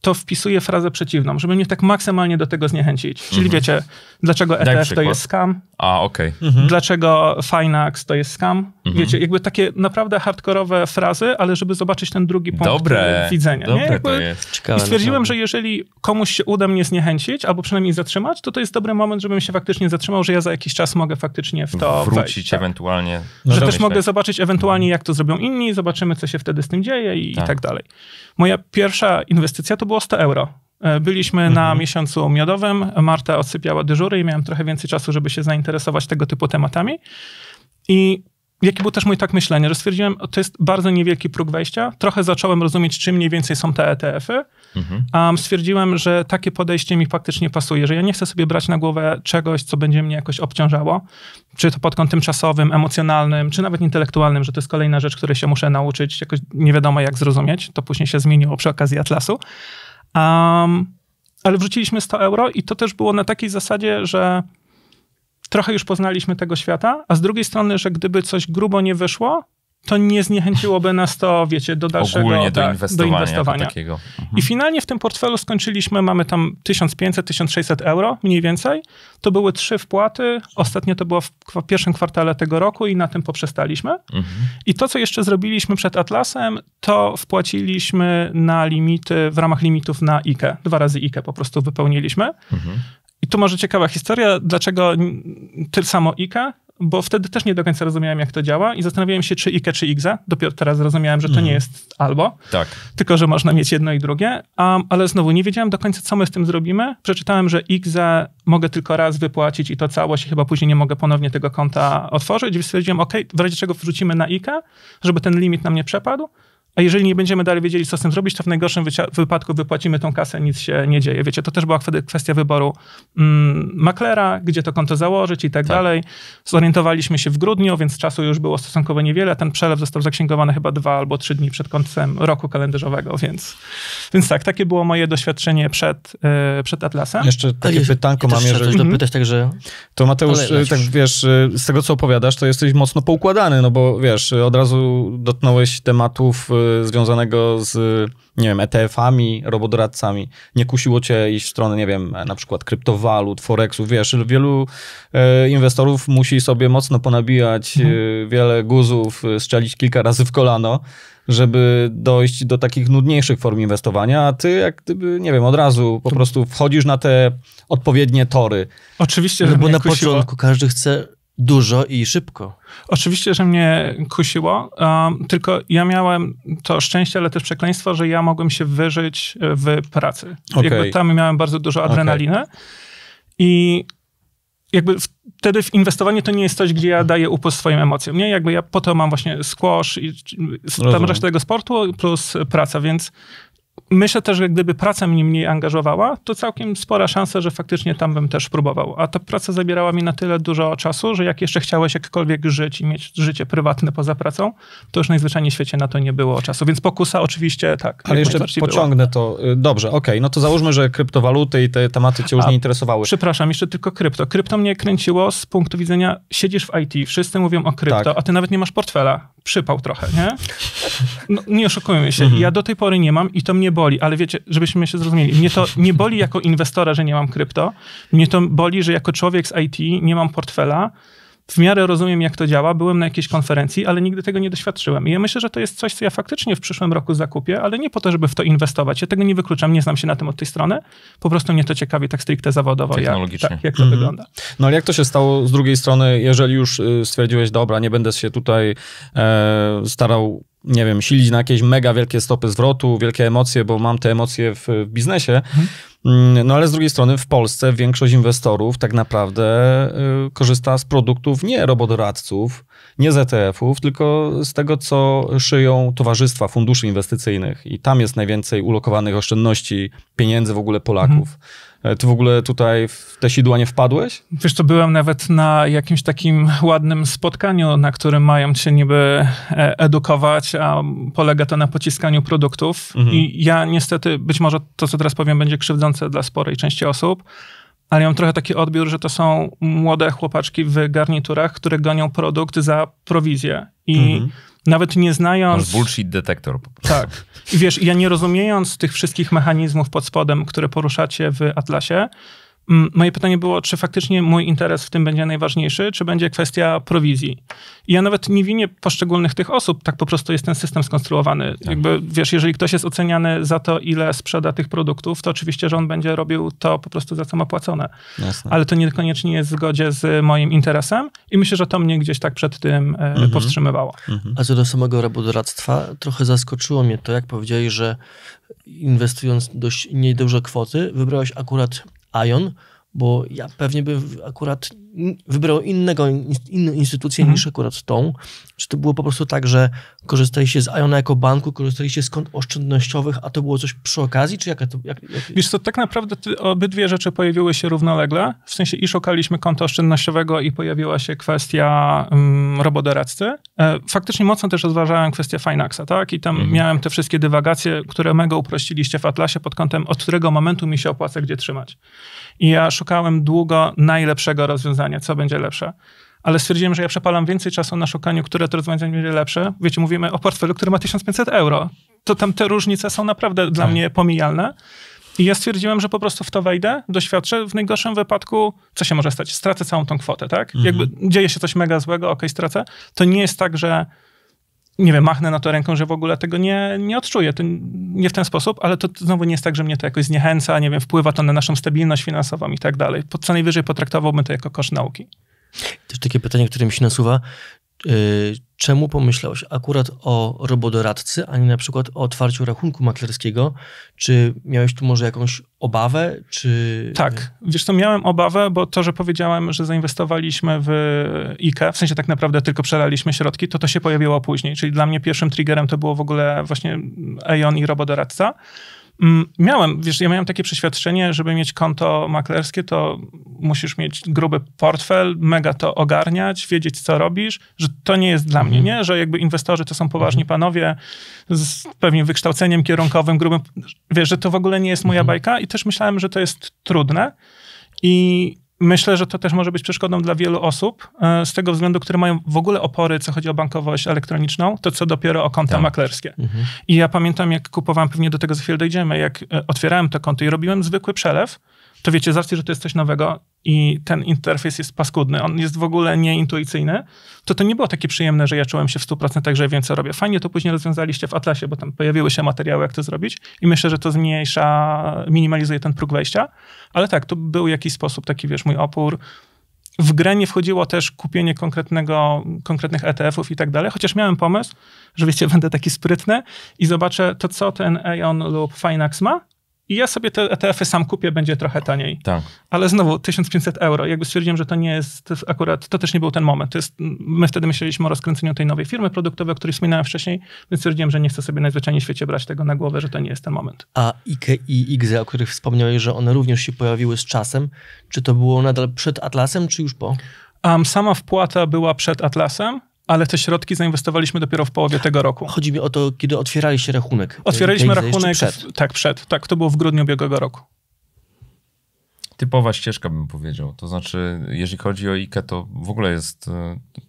to wpisuję frazę przeciwną, żeby mnie tak maksymalnie do tego zniechęcić. Czyli mhm. wiecie, dlaczego E T F to jest scam? A, okej. Okay. Mhm. Dlaczego Finax to jest scam? Mhm. Wiecie, jakby takie naprawdę hardkorowe frazy, ale żeby zobaczyć ten drugi punkt dobre, widzenia. Dobre, nie? Jakby... to jest. Ciekawe, I stwierdziłem, że jeżeli komuś się uda mnie zniechęcić, albo przynajmniej zatrzymać, to to jest dobry moment, żebym się faktycznie zatrzymał, że ja za jakiś czas mogę faktycznie w to wrócić wejść, tak? ewentualnie. No że też myślę. mogę zobaczyć ewentualnie, jak to zrobią inni, zobaczymy, co się wtedy z tym dzieje i tak, i tak dalej. Moja pierwsza inwestycja to było sto euro. Byliśmy mhm. na miesiącu miodowym, Marta odsypiała dyżury i miałem trochę więcej czasu, żeby się zainteresować tego typu tematami. I jaki był też mój tak myślenie, że stwierdziłem, to jest bardzo niewielki próg wejścia. Trochę zacząłem rozumieć, czym mniej więcej są te E T F y. Mhm. Um, stwierdziłem, że takie podejście mi faktycznie pasuje, że ja nie chcę sobie brać na głowę czegoś, co będzie mnie jakoś obciążało, czy to pod kątem czasowym, emocjonalnym, czy nawet intelektualnym, że to jest kolejna rzecz, której się muszę nauczyć, jakoś nie wiadomo jak zrozumieć. To później się zmieniło przy okazji Atlasu. Um, ale wrzuciliśmy sto euro i to też było na takiej zasadzie, że trochę już poznaliśmy tego świata, a z drugiej strony, że gdyby coś grubo nie wyszło, to nie zniechęciłoby nas to, wiecie, do dalszego... Ogólnie do, tak, inwestowania, do inwestowania. Takiego. Mhm. I finalnie w tym portfelu skończyliśmy, mamy tam tysiąc pięćset do tysiąc sześciuset euro mniej więcej. To były trzy wpłaty, ostatnio to było w pierwszym kwartale tego roku i na tym poprzestaliśmy. Mhm. I to, co jeszcze zrobiliśmy przed Atlasem, to wpłaciliśmy na limity, w ramach limitów na I K E. Dwa razy I K E po prostu wypełniliśmy. Mhm. I tu może ciekawa historia, dlaczego tyle samo I K E, bo wtedy też nie do końca rozumiałem, jak to działa i zastanawiałem się, czy I K E, czy I K Z E. Dopiero teraz zrozumiałem, że to mm. nie jest albo, tak. tylko że można mieć jedno i drugie, um, ale znowu nie wiedziałem do końca, co my z tym zrobimy. Przeczytałem, że I K Z E mogę tylko raz wypłacić i to całość, i chyba później nie mogę ponownie tego konta otworzyć. I stwierdziłem, ok, w razie czego wrzucimy na I K E, żeby ten limit nam nie przepadł. A jeżeli nie będziemy dalej wiedzieli, co z tym zrobić, to w najgorszym wypadku wypłacimy tą kasę, nic się nie dzieje. Wiecie, to też była kwestia wyboru mm, maklera, gdzie to konto założyć i tak, tak dalej. Zorientowaliśmy się w grudniu, więc czasu już było stosunkowo niewiele. Ten przelew został zaksięgowany chyba dwa albo trzy dni przed końcem roku kalendarzowego, więc, więc tak, takie było moje doświadczenie przed, yy, przed Atlasem. Jeszcze takie ja, pytanko ja mam, jeżeli... dopytać, także... To Mateusz, Kolejność. tak wiesz, z tego co opowiadasz, to jesteś mocno poukładany, no bo wiesz, od razu dotknąłeś tematów związanego z, nie wiem, E T F ami, robodoradcami. Nie kusiło cię iść w stronę, nie wiem, na przykład kryptowalut, Forexu, wiesz, wielu e, inwestorów musi sobie mocno ponabijać mhm. e, wiele guzów, strzelić kilka razy w kolano, żeby dojść do takich nudniejszych form inwestowania, a ty jak gdyby, nie wiem, od razu po prostu wchodzisz na te odpowiednie tory. Oczywiście, że no, bo na kusiło. Początku każdy chce dużo i szybko. Oczywiście, że mnie kusiło, um, tylko ja miałem to szczęście, ale też przekleństwo, że ja mogłem się wyżyć w pracy. Okay. Jakby tam miałem bardzo dużo adrenaliny okay. i jakby wtedy w inwestowanie to nie jest coś, gdzie ja daję upust swoim emocjom. Nie, jakby ja po to mam właśnie squash i tam resztę tego sportu plus praca, więc myślę też, że gdyby praca mnie mniej angażowała, to całkiem spora szansa, że faktycznie tam bym też próbował. A ta praca zabierała mi na tyle dużo czasu, że jak jeszcze chciałeś jakkolwiek żyć i mieć życie prywatne poza pracą, to już najzwyczajniej w świecie na to nie było czasu. Więc pokusa oczywiście tak. Ale jeszcze pociągnę było. to. Dobrze, okej. Okay. No to załóżmy, że kryptowaluty i te tematy cię już A, nie interesowały. Przepraszam, jeszcze tylko krypto. Krypto mnie kręciło z punktu widzenia, siedzisz w I T, wszyscy mówią o krypto, tak. a ty nawet nie masz portfela. Przypał trochę, nie? No, nie oszukujmy się. Mhm. Ja do tej pory nie mam i to mnie boli, ale wiecie, żebyśmy się zrozumieli, mnie to nie boli jako inwestora, że nie mam krypto, mnie to boli, że jako człowiek z I T nie mam portfela, w miarę rozumiem, jak to działa, byłem na jakiejś konferencji, ale nigdy tego nie doświadczyłem. I ja myślę, że to jest coś, co ja faktycznie w przyszłym roku zakupię, ale nie po to, żeby w to inwestować. Ja tego nie wykluczam, nie znam się na tym od tej strony, po prostu mnie to ciekawi tak stricte zawodowo, technologicznie. Jak, tak, jak to mm. wygląda. No ale jak to się stało z drugiej strony, jeżeli już stwierdziłeś, dobra, nie będę się tutaj e, starał nie wiem, silić na jakieś mega wielkie stopy zwrotu, wielkie emocje, bo mam te emocje w, w biznesie. Mhm. No ale z drugiej strony w Polsce większość inwestorów tak naprawdę y, korzysta z produktów nie robodoradców, nie z E T F ów, tylko z tego, co szyją towarzystwa funduszy inwestycyjnych i tam jest najwięcej ulokowanych oszczędności, pieniędzy w ogóle Polaków. Mhm. Ty w ogóle tutaj w te sidła nie wpadłeś? Wiesz co, byłem nawet na jakimś takim ładnym spotkaniu, na którym mają cię niby edukować, a polega to na pociskaniu produktów. Mhm. I ja niestety, być może to, co teraz powiem, będzie krzywdzące dla sporej części osób, ale ja mam trochę taki odbiór, że to są młode chłopaczki w garniturach, które gonią produkt za prowizję. I mhm. nawet nie znając... Masz bullshit detektor po prostu. Tak. I wiesz, ja nie rozumiejąc tych wszystkich mechanizmów pod spodem, które poruszacie w Atlasie, moje pytanie było, czy faktycznie mój interes w tym będzie najważniejszy, czy będzie kwestia prowizji. I ja nawet nie winię poszczególnych tych osób, tak po prostu jest ten system skonstruowany. Tak. Jakby, wiesz, jeżeli ktoś jest oceniany za to, ile sprzeda tych produktów, to oczywiście, że on będzie robił to po prostu za co ma płacone. Jasne. Ale to niekoniecznie jest w zgodzie z moim interesem i myślę, że to mnie gdzieś tak przed tym mhm. powstrzymywało. Mhm. A co do samego rabodoradztwa, trochę zaskoczyło mnie to, jak powiedzieli, że inwestując dość nieduże kwoty, wybrałeś akurat Aion, bo ja pewnie bym akurat wybrał innego, inną instytucję mhm. niż akurat tą. Czy to było po prostu tak, że korzystaliście z Aiona jako banku, korzystaliście z kont oszczędnościowych, a to było coś przy okazji? Czy jaka to, jak, jak... Wiesz co, tak naprawdę ty, obydwie rzeczy pojawiły się równolegle, w sensie i szukaliśmy konta oszczędnościowego i pojawiła się kwestia um, robodoradcy. E, faktycznie mocno też rozważałem kwestię Finaxa, tak? I tam mhm. miałem te wszystkie dywagacje, które mega uprościliście w Atlasie pod kątem, od którego momentu mi się opłaca gdzie trzymać. I ja szukałem długo najlepszego rozwiązania, co będzie lepsze. Ale stwierdziłem, że ja przepalam więcej czasu na szukaniu, które to rozwiązanie będzie lepsze. Wiecie, mówimy o portfelu, który ma tysiąc pięćset euro. To tam te różnice są naprawdę tak. dla mnie pomijalne. I ja stwierdziłem, że po prostu w to wejdę, doświadczę. W najgorszym wypadku, co się może stać? Stracę całą tą kwotę, tak? Mhm. Jakby dzieje się coś mega złego, okej, stracę. To nie jest tak, że nie wiem, machnę na to ręką, że w ogóle tego nie, nie odczuję. To nie w ten sposób, ale to znowu nie jest tak, że mnie to jakoś zniechęca, nie wiem, wpływa to na naszą stabilność finansową i tak dalej. Po co najwyżej potraktowałbym to jako koszt nauki. Też takie pytanie, które mi się nasuwa. Czemu pomyślałeś akurat o robodoradcy, a nie na przykład o otwarciu rachunku maklerskiego? Czy miałeś tu może jakąś obawę? Czy... Tak, wiesz co, miałem obawę, bo to, że powiedziałem, że zainwestowaliśmy w I K E, w sensie tak naprawdę tylko przelaliśmy środki, to to się pojawiło później. Czyli dla mnie pierwszym triggerem to było w ogóle właśnie Aion i robodoradca. Miałem, wiesz, ja miałem takie przeświadczenie, żeby mieć konto maklerskie, to musisz mieć gruby portfel, mega to ogarniać, wiedzieć, co robisz, że to nie jest dla mnie, nie? Że jakby inwestorzy to są poważni panowie z pewnym wykształceniem kierunkowym, grubym, wiesz, że to w ogóle nie jest moja bajka i też myślałem, że to jest trudne i myślę, że to też może być przeszkodą dla wielu osób, z tego względu, które mają w ogóle opory, co chodzi o bankowość elektroniczną, to co dopiero o konta tak. maklerskie. Mhm. I ja pamiętam, jak kupowałem, pewnie do tego za chwilę dojdziemy, jak otwierałem to konto i robiłem zwykły przelew, to wiecie, z racji, że to jest coś nowego i ten interfejs jest paskudny, on jest w ogóle nieintuicyjny, to to nie było takie przyjemne, że ja czułem się w stu procentach, że wiem, co robię. Fajnie to później rozwiązaliście w Atlasie, bo tam pojawiły się materiały, jak to zrobić i myślę, że to zmniejsza, minimalizuje ten próg wejścia, ale tak, to był jakiś sposób taki, wiesz, mój opór. W grę nie wchodziło też kupienie konkretnego, konkretnych E T F-ów i tak dalej, chociaż miałem pomysł, że wiecie, będę taki sprytny i zobaczę to, co ten Aion lub Finax ma, i ja sobie te E T F-y sam kupię, będzie trochę taniej. Tak. Ale znowu tysiąc pięćset euro. Jakby stwierdziłem, że to nie jest to akurat, to też nie był ten moment. To jest, my wtedy myśleliśmy o rozkręceniu tej nowej firmy produktowej, o której wspominałem wcześniej, więc stwierdziłem, że nie chcę sobie najzwyczajniej w świecie brać tego na głowę, że to nie jest ten moment. A I K E i I K Z E, o których wspomniałeś, że one również się pojawiły z czasem, czy to było nadal przed Atlasem, czy już po? Um, sama wpłata była przed Atlasem, ale te środki zainwestowaliśmy dopiero w połowie tego roku. Chodzi mi o to, kiedy otwieraliście rachunek. Otwieraliśmy rachunek przed. Tak, przed. Tak, to było w grudniu ubiegłego roku. Typowa ścieżka, bym powiedział. To znaczy, jeżeli chodzi o I K E, to w ogóle jest,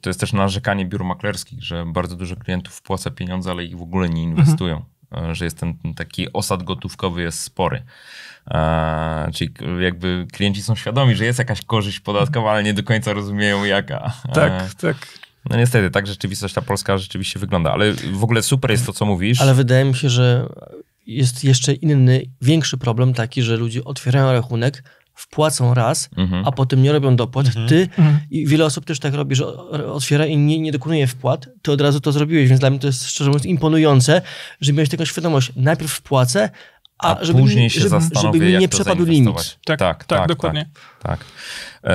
to jest też narzekanie biur maklerskich, że bardzo dużo klientów wpłaca pieniądze, ale ich w ogóle nie inwestują. Mhm. Że jest ten taki osad gotówkowy jest spory. A, czyli jakby klienci są świadomi, że jest jakaś korzyść podatkowa, ale nie do końca rozumieją jaka. Tak, tak. No niestety, tak rzeczywistość ta polska rzeczywiście wygląda, ale w ogóle super jest to, co mówisz. Ale wydaje mi się, że jest jeszcze inny, większy problem taki, że ludzie otwierają rachunek, wpłacą raz, mhm. a potem nie robią dopłat. Mhm. Ty mhm. i wiele osób też tak robi, że otwiera i nie, nie dokonuje wpłat. Ty od razu to zrobiłeś, więc dla mnie to jest szczerze mówiąc imponujące, że miałeś taką świadomość. Najpierw wpłacę, a, a żeby, później się żeby, zastanowię, żeby mi nie przepadł limit. Tak, tak, tak, tak dokładnie. Tak, tak. Yy,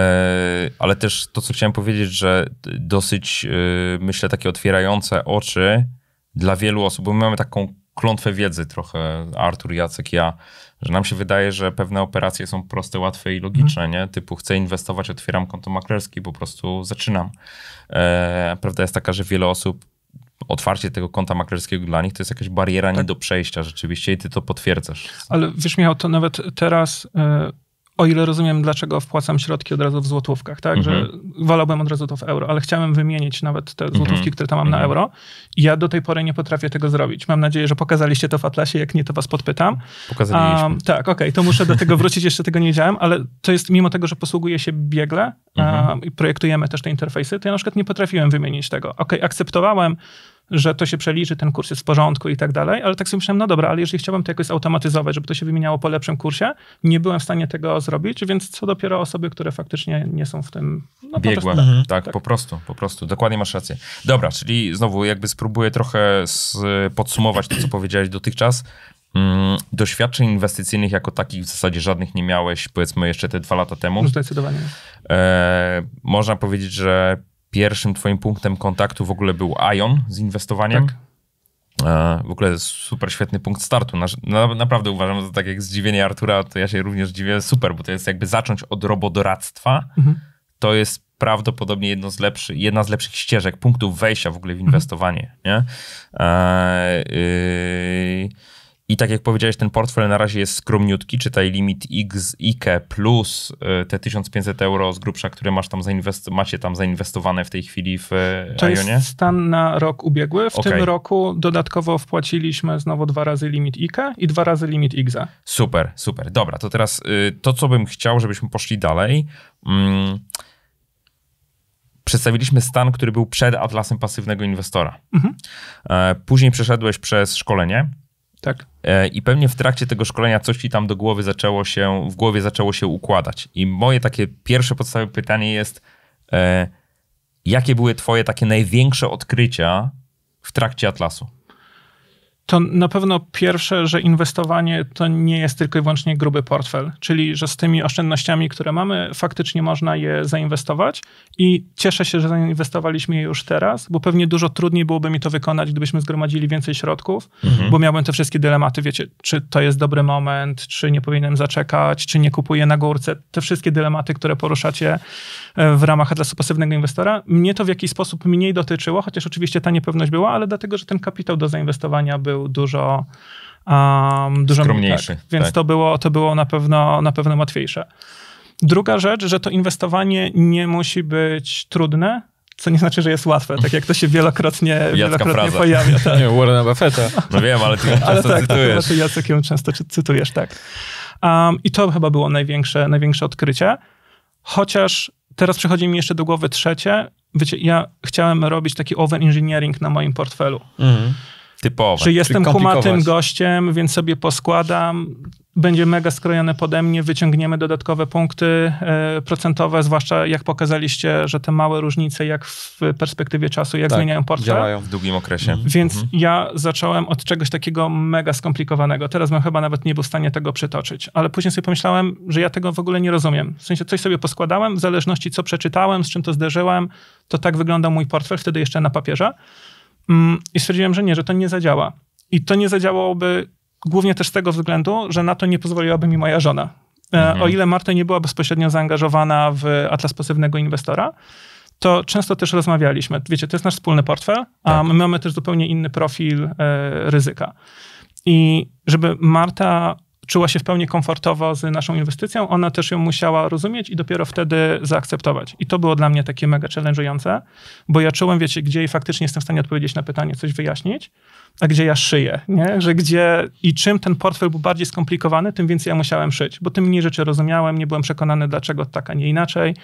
ale też to, co chciałem powiedzieć, że dosyć, yy, myślę, takie otwierające oczy dla wielu osób, bo my mamy taką klątwę wiedzy trochę, Artur, Jacek, ja, że nam się wydaje, że pewne operacje są proste, łatwe i logiczne, mm. nie? Typu chcę inwestować, otwieram konto maklerskie, po prostu zaczynam. Yy, prawda jest taka, że wiele osób otwarcie tego konta maklerskiego dla nich to jest jakaś bariera tak. nie do przejścia rzeczywiście i ty to potwierdzasz. Ale wiesz Michał, to nawet teraz y, o ile rozumiem, dlaczego wpłacam środki od razu w złotówkach, tak? Mhm. Że wolałbym od razu to w euro, ale chciałem wymienić nawet te złotówki, mhm. które tam mam mhm. na euro. I ja do tej pory nie potrafię tego zrobić. Mam nadzieję, że pokazaliście to w Atlasie, jak nie, to was podpytam. Pokazaliśmy. Um, tak, okej, okay, to muszę do tego wrócić, jeszcze tego nie wiedziałem, ale to jest, mimo tego, że posługuję się biegle mhm. um, i projektujemy też te interfejsy, to ja na przykład nie potrafiłem wymienić tego. Okej, okay, akceptowałem, że to się przeliczy, ten kurs jest w porządku i tak dalej, ale tak sobie myślałem, no dobra, ale jeżeli chciałbym to jakoś zautomatyzować, żeby to się wymieniało po lepszym kursie, nie byłem w stanie tego zrobić, więc co dopiero osoby, które faktycznie nie są w tym... No, biegłe, tak, mhm. tak, tak, po prostu, po prostu, dokładnie masz rację. Dobra, czyli znowu jakby spróbuję trochę podsumować to, co powiedziałeś dotychczas. Doświadczeń inwestycyjnych jako takich w zasadzie żadnych nie miałeś, powiedzmy, jeszcze te dwa lata temu. Zdecydowanie. E, można powiedzieć, że pierwszym twoim punktem kontaktu w ogóle był Aion z inwestowaniem. Tak. W ogóle super świetny punkt startu. Na, naprawdę uważam, że tak jak zdziwienie Artura, to ja się również dziwię. Super, bo to jest jakby zacząć od robodoradztwa. Mhm. To jest prawdopodobnie jedno z lepszy, jedna z lepszych ścieżek, punktów wejścia w ogóle w inwestowanie. Mhm. Nie? E, y, I tak jak powiedziałeś, ten portfel na razie jest skromniutki, czytaj limit X, I K E plus te tysiąc pięćset euro z grubsza, które masz tam macie tam zainwestowane w tej chwili w to Aionie? To jest stan na rok ubiegły. W okay. tym roku dodatkowo wpłaciliśmy znowu dwa razy limit I K E i dwa razy limit I K Z E. Super, super. Dobra, to teraz to, co bym chciał, żebyśmy poszli dalej. Mm. Przedstawiliśmy stan, który był przed Atlasem Pasywnego Inwestora. Mhm. Później przeszedłeś przez szkolenie. Tak. I pewnie w trakcie tego szkolenia coś ci tam do głowy zaczęło się, w głowie zaczęło się układać. I moje takie pierwsze podstawowe pytanie jest, e, jakie były twoje takie największe odkrycia w trakcie Atlasu? To na pewno pierwsze, że inwestowanie to nie jest tylko i wyłącznie gruby portfel, czyli że z tymi oszczędnościami, które mamy, faktycznie można je zainwestować i cieszę się, że zainwestowaliśmy je już teraz, bo pewnie dużo trudniej byłoby mi to wykonać, gdybyśmy zgromadzili więcej środków, mhm. bo miałbym te wszystkie dylematy, wiecie, czy to jest dobry moment, czy nie powinienem zaczekać, czy nie kupuję na górce, te wszystkie dylematy, które poruszacie w ramach Atlasu Pasywnego Inwestora. Mnie to w jakiś sposób mniej dotyczyło, chociaż oczywiście ta niepewność była, ale dlatego, że ten kapitał do zainwestowania był dużo, um, dużo skromniejszy. Tak. Więc tak. To, było, to było na pewno, na pewno łatwiejsze. Druga rzecz, że to inwestowanie nie musi być trudne, co nie znaczy, że jest łatwe, tak jak to się wielokrotnie, wielokrotnie pojawia. Tak. Nie, Warrena Buffetta. No wiem, ale ty ją często ale tak, cytujesz. Tak, ty Jacek ją często cytujesz, tak. Um, I to chyba było największe, największe odkrycie. Chociaż teraz przychodzi mi jeszcze do głowy trzecie. Wiecie, ja chciałem robić taki overengineering na moim portfelu. Mhm. Typowe. Że jestem kumatym gościem, więc sobie poskładam, będzie mega skrojone pode mnie, wyciągniemy dodatkowe punkty y, procentowe, zwłaszcza jak pokazaliście, że te małe różnice jak w perspektywie czasu, jak tak, zmieniają portfel. Działają w długim okresie. Mhm. Więc mhm. ja zacząłem od czegoś takiego mega skomplikowanego. Teraz bym chyba nawet nie był w stanie tego przytoczyć, ale później sobie pomyślałem, że ja tego w ogóle nie rozumiem. W sensie coś sobie poskładałem, w zależności co przeczytałem, z czym to zderzyłem, to tak wyglądał mój portfel, wtedy jeszcze na papierze. I stwierdziłem, że nie, że to nie zadziała. I to nie zadziałałoby głównie też z tego względu, że na to nie pozwoliłaby mi moja żona. Mhm. O ile Marta nie była bezpośrednio zaangażowana w Atlas Pasywnego Inwestora, to często też rozmawialiśmy. Wiecie, to jest nasz wspólny portfel, a tak. my mamy też zupełnie inny profil e, ryzyka. I żeby Marta czuła się w pełni komfortowo z naszą inwestycją, ona też ją musiała rozumieć i dopiero wtedy zaakceptować. I to było dla mnie takie mega challenge'ujące, bo ja czułem, wiecie, gdzie i faktycznie jestem w stanie odpowiedzieć na pytanie, coś wyjaśnić, a gdzie ja szyję, nie? Że gdzie i czym ten portfel był bardziej skomplikowany, tym więcej ja musiałem szyć, bo tym mniej rzeczy rozumiałem, nie byłem przekonany, dlaczego tak, a nie inaczej,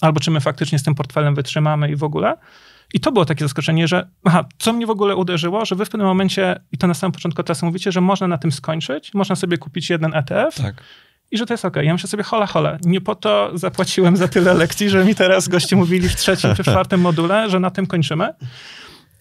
albo czy my faktycznie z tym portfelem wytrzymamy i w ogóle. I to było takie zaskoczenie, że aha, co mnie w ogóle uderzyło, że wy w pewnym momencie, i to na samym początku czasu mówicie, że można na tym skończyć, można sobie kupić jeden E T F tak. i że to jest okej. Okay. Ja myślę sobie, hola, hola, nie po to zapłaciłem za tyle lekcji, że mi teraz goście mówili w trzecim czy czwartym module, że na tym kończymy.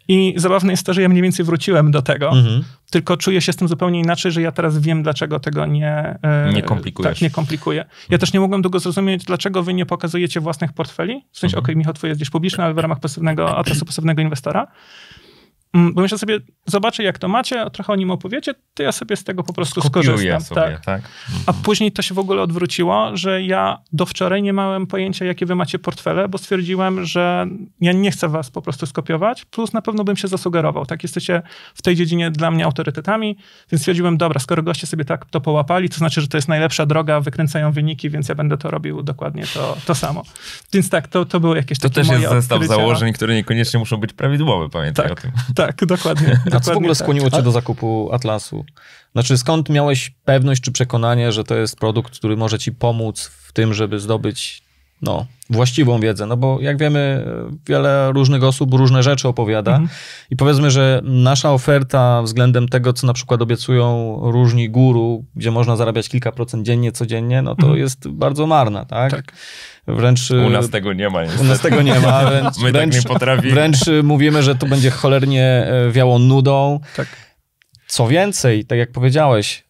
I zabawne jest to, że ja mniej więcej wróciłem do tego, mhm. tylko czuję się z tym zupełnie inaczej, że ja teraz wiem, dlaczego tego nie, yy, nie, tak, nie komplikuję. Ja mhm. też nie mogłem długo zrozumieć, dlaczego wy nie pokazujecie własnych portfeli. W sensie, mhm. okej, okay, Michał, twój jest gdzieś publiczny, ale w ramach pasywnego, Atlasu Pasywnego Inwestora. pomyślę sobie, zobaczę jak to macie, trochę o nim opowiecie, to ja sobie z tego po prostu Skopiuję skorzystam. Sobie, tak. Tak? Mhm. A później to się w ogóle odwróciło, że ja do wczoraj nie miałem pojęcia, jakie wy macie portfele, bo stwierdziłem, że ja nie chcę was po prostu skopiować, plus na pewno bym się zasugerował. Tak, jesteście w tej dziedzinie dla mnie autorytetami, więc stwierdziłem, dobra, skoro goście sobie tak to połapali, to znaczy, że to jest najlepsza droga, wykręcają wyniki, więc ja będę to robił dokładnie to, to samo. Więc tak, to, to były jakieś to takie moje odkrycia. To też jest zestaw założeń, które niekoniecznie muszą być prawidłowe, pamiętaj tak, o tym. Tak, dokładnie. dokładnie A co w ogóle tak. skłoniło cię do zakupu Atlasu? Znaczy, skąd miałeś pewność czy przekonanie, że to jest produkt, który może ci pomóc w tym, żeby zdobyć no, właściwą wiedzę? No bo jak wiemy, wiele różnych osób różne rzeczy opowiada mhm. i powiedzmy, że nasza oferta względem tego, co na przykład obiecują różni guru, gdzie można zarabiać kilka procent dziennie, codziennie, no to mhm. jest bardzo marna, tak? tak. Wręcz, u nas tego nie ma. Niestety. U nas tego nie ma. Wręcz, My wręcz, tak nie potrafimy. Wręcz mówimy, że to będzie cholernie wiało nudą. Tak. Co więcej, tak jak powiedziałeś,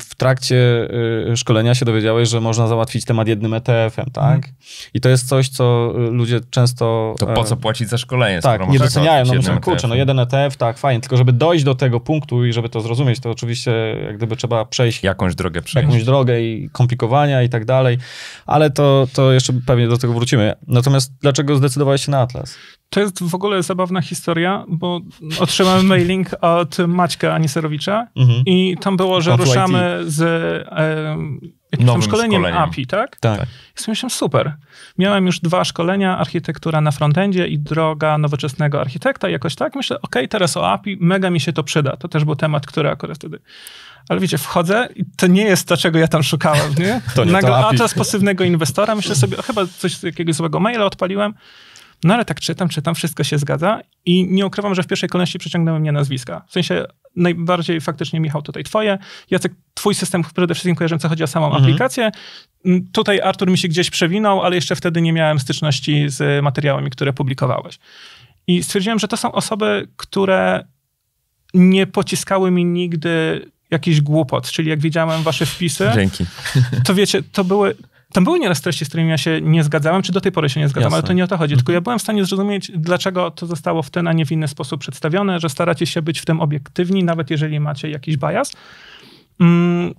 w trakcie szkolenia się dowiedziałeś, że można załatwić temat jednym E T F-em, tak? Mm. I to jest coś, co ludzie często... To po co płacić za szkolenie? Tak, nie doceniają. No myślę, kurczę, no jeden E T F, tak, fajnie. Tylko żeby dojść do tego punktu i żeby to zrozumieć, to oczywiście jak gdyby trzeba przejść... Jakąś drogę przejść. Jakąś drogę i komplikowania i tak dalej. Ale to, to jeszcze pewnie do tego wrócimy. Natomiast dlaczego zdecydowałeś się na Atlas? To jest w ogóle zabawna historia, bo otrzymałem mailing od Maćka Aniserowicza mhm. i tam było, że ruszamy I T. z e, nowym szkoleniem, szkoleniem A P I, tak? Tak. tak. I sobie myślałem, super. Miałem już dwa szkolenia, architektura na frontendzie i droga nowoczesnego architekta, jakoś tak. Myślę, okej, okay, teraz o A P I, mega mi się to przyda. To też był temat, który akurat wtedy... Ale wiecie, wchodzę i to nie jest to, czego ja tam szukałem, nie? to nie Nagle to A P I. Atlas pasywnego inwestora. Myślę sobie, o, chyba coś jakiegoś złego maila odpaliłem. No ale tak czytam, czytam, wszystko się zgadza i nie ukrywam, że w pierwszej kolejności przyciągnęły mnie nazwiska. W sensie najbardziej faktycznie, Michał, tutaj twoje. Jacek, twój system przede wszystkim kojarzę, co chodzi o samą mhm. aplikację. Tutaj Artur mi się gdzieś przewinął, ale jeszcze wtedy nie miałem styczności z materiałami, które publikowałeś. I stwierdziłem, że to są osoby, które nie pociskały mi nigdy jakichś głupot. Czyli jak widziałem wasze wpisy, Dzięki. to wiecie, to były... Tam były nieraz treści, z którymi ja się nie zgadzałem, czy do tej pory się nie zgadzam, Jasne. ale to nie o to chodzi. Tylko ja byłem w stanie zrozumieć, dlaczego to zostało w ten, a nie w inny sposób przedstawione, że staracie się być w tym obiektywni, nawet jeżeli macie jakiś bias. Mm.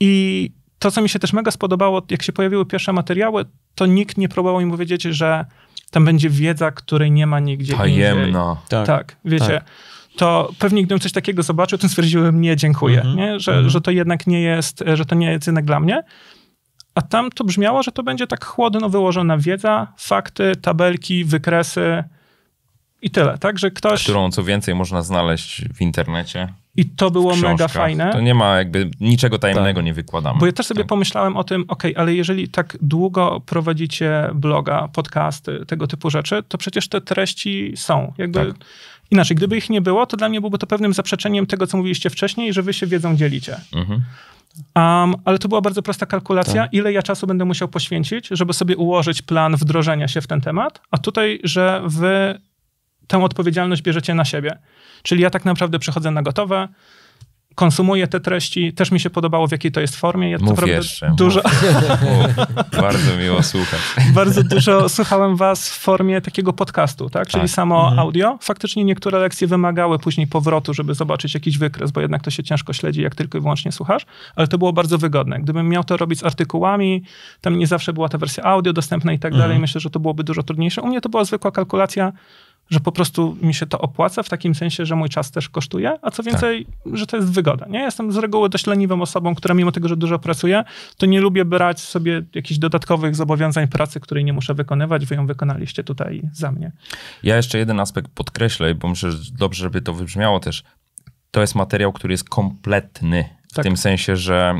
I to, co mi się też mega spodobało, jak się pojawiły pierwsze materiały, to nikt nie próbował im powiedzieć, że tam będzie wiedza, której nie ma nigdzie Tajemno. indziej. Tak, tak wiecie. Tak. To pewnie gdybym coś takiego zobaczył, to stwierdziłem, nie, dziękuję, mhm. nie? Że, mhm. że to jednak nie jest, że to nie jest jednak dla mnie. A tam to brzmiało, że to będzie tak chłodno wyłożona wiedza, fakty, tabelki, wykresy i tyle, tak? Że ktoś... Którą co więcej można znaleźć w internecie. I to było mega fajne. To nie ma jakby, niczego tajemnego tak. nie wykładamy. Bo ja też sobie tak. pomyślałem o tym, okej, okay, ale jeżeli tak długo prowadzicie bloga, podcasty, tego typu rzeczy, to przecież te treści są. Jakby... Tak. Inaczej, gdyby ich nie było, to dla mnie byłoby to pewnym zaprzeczeniem tego, co mówiliście wcześniej, że wy się wiedzą dzielicie. Mhm. Um, ale to była bardzo prosta kalkulacja, tak. ile ja czasu będę musiał poświęcić, żeby sobie ułożyć plan wdrożenia się w ten temat, a tutaj, że wy tę odpowiedzialność bierzecie na siebie. Czyli ja tak naprawdę przychodzę na gotowe, konsumuję te treści, też mi się podobało, w jakiej to jest formie. Ja mów jeszcze, dużo... Bardzo miło słuchać. Bardzo dużo słuchałem was w formie takiego podcastu, tak? Czyli tak. samo mhm. audio. Faktycznie niektóre lekcje wymagały później powrotu, żeby zobaczyć jakiś wykres, bo jednak to się ciężko śledzi, jak tylko i wyłącznie słuchasz, ale to było bardzo wygodne. Gdybym miał to robić z artykułami, tam nie zawsze była ta wersja audio dostępna i tak mhm. dalej, myślę, że to byłoby dużo trudniejsze. U mnie to była zwykła kalkulacja, że po prostu mi się to opłaca w takim sensie, że mój czas też kosztuje, a co więcej, tak. że to jest wygoda. Nie? Jestem z reguły dość leniwą osobą, która mimo tego, że dużo pracuje, to nie lubię brać sobie jakichś dodatkowych zobowiązań pracy, której nie muszę wykonywać. Wy ją wykonaliście tutaj za mnie. Ja jeszcze jeden aspekt podkreślę, bo myślę, że dobrze, żeby to wybrzmiało też. To jest materiał, który jest kompletny. W tak. tym sensie, że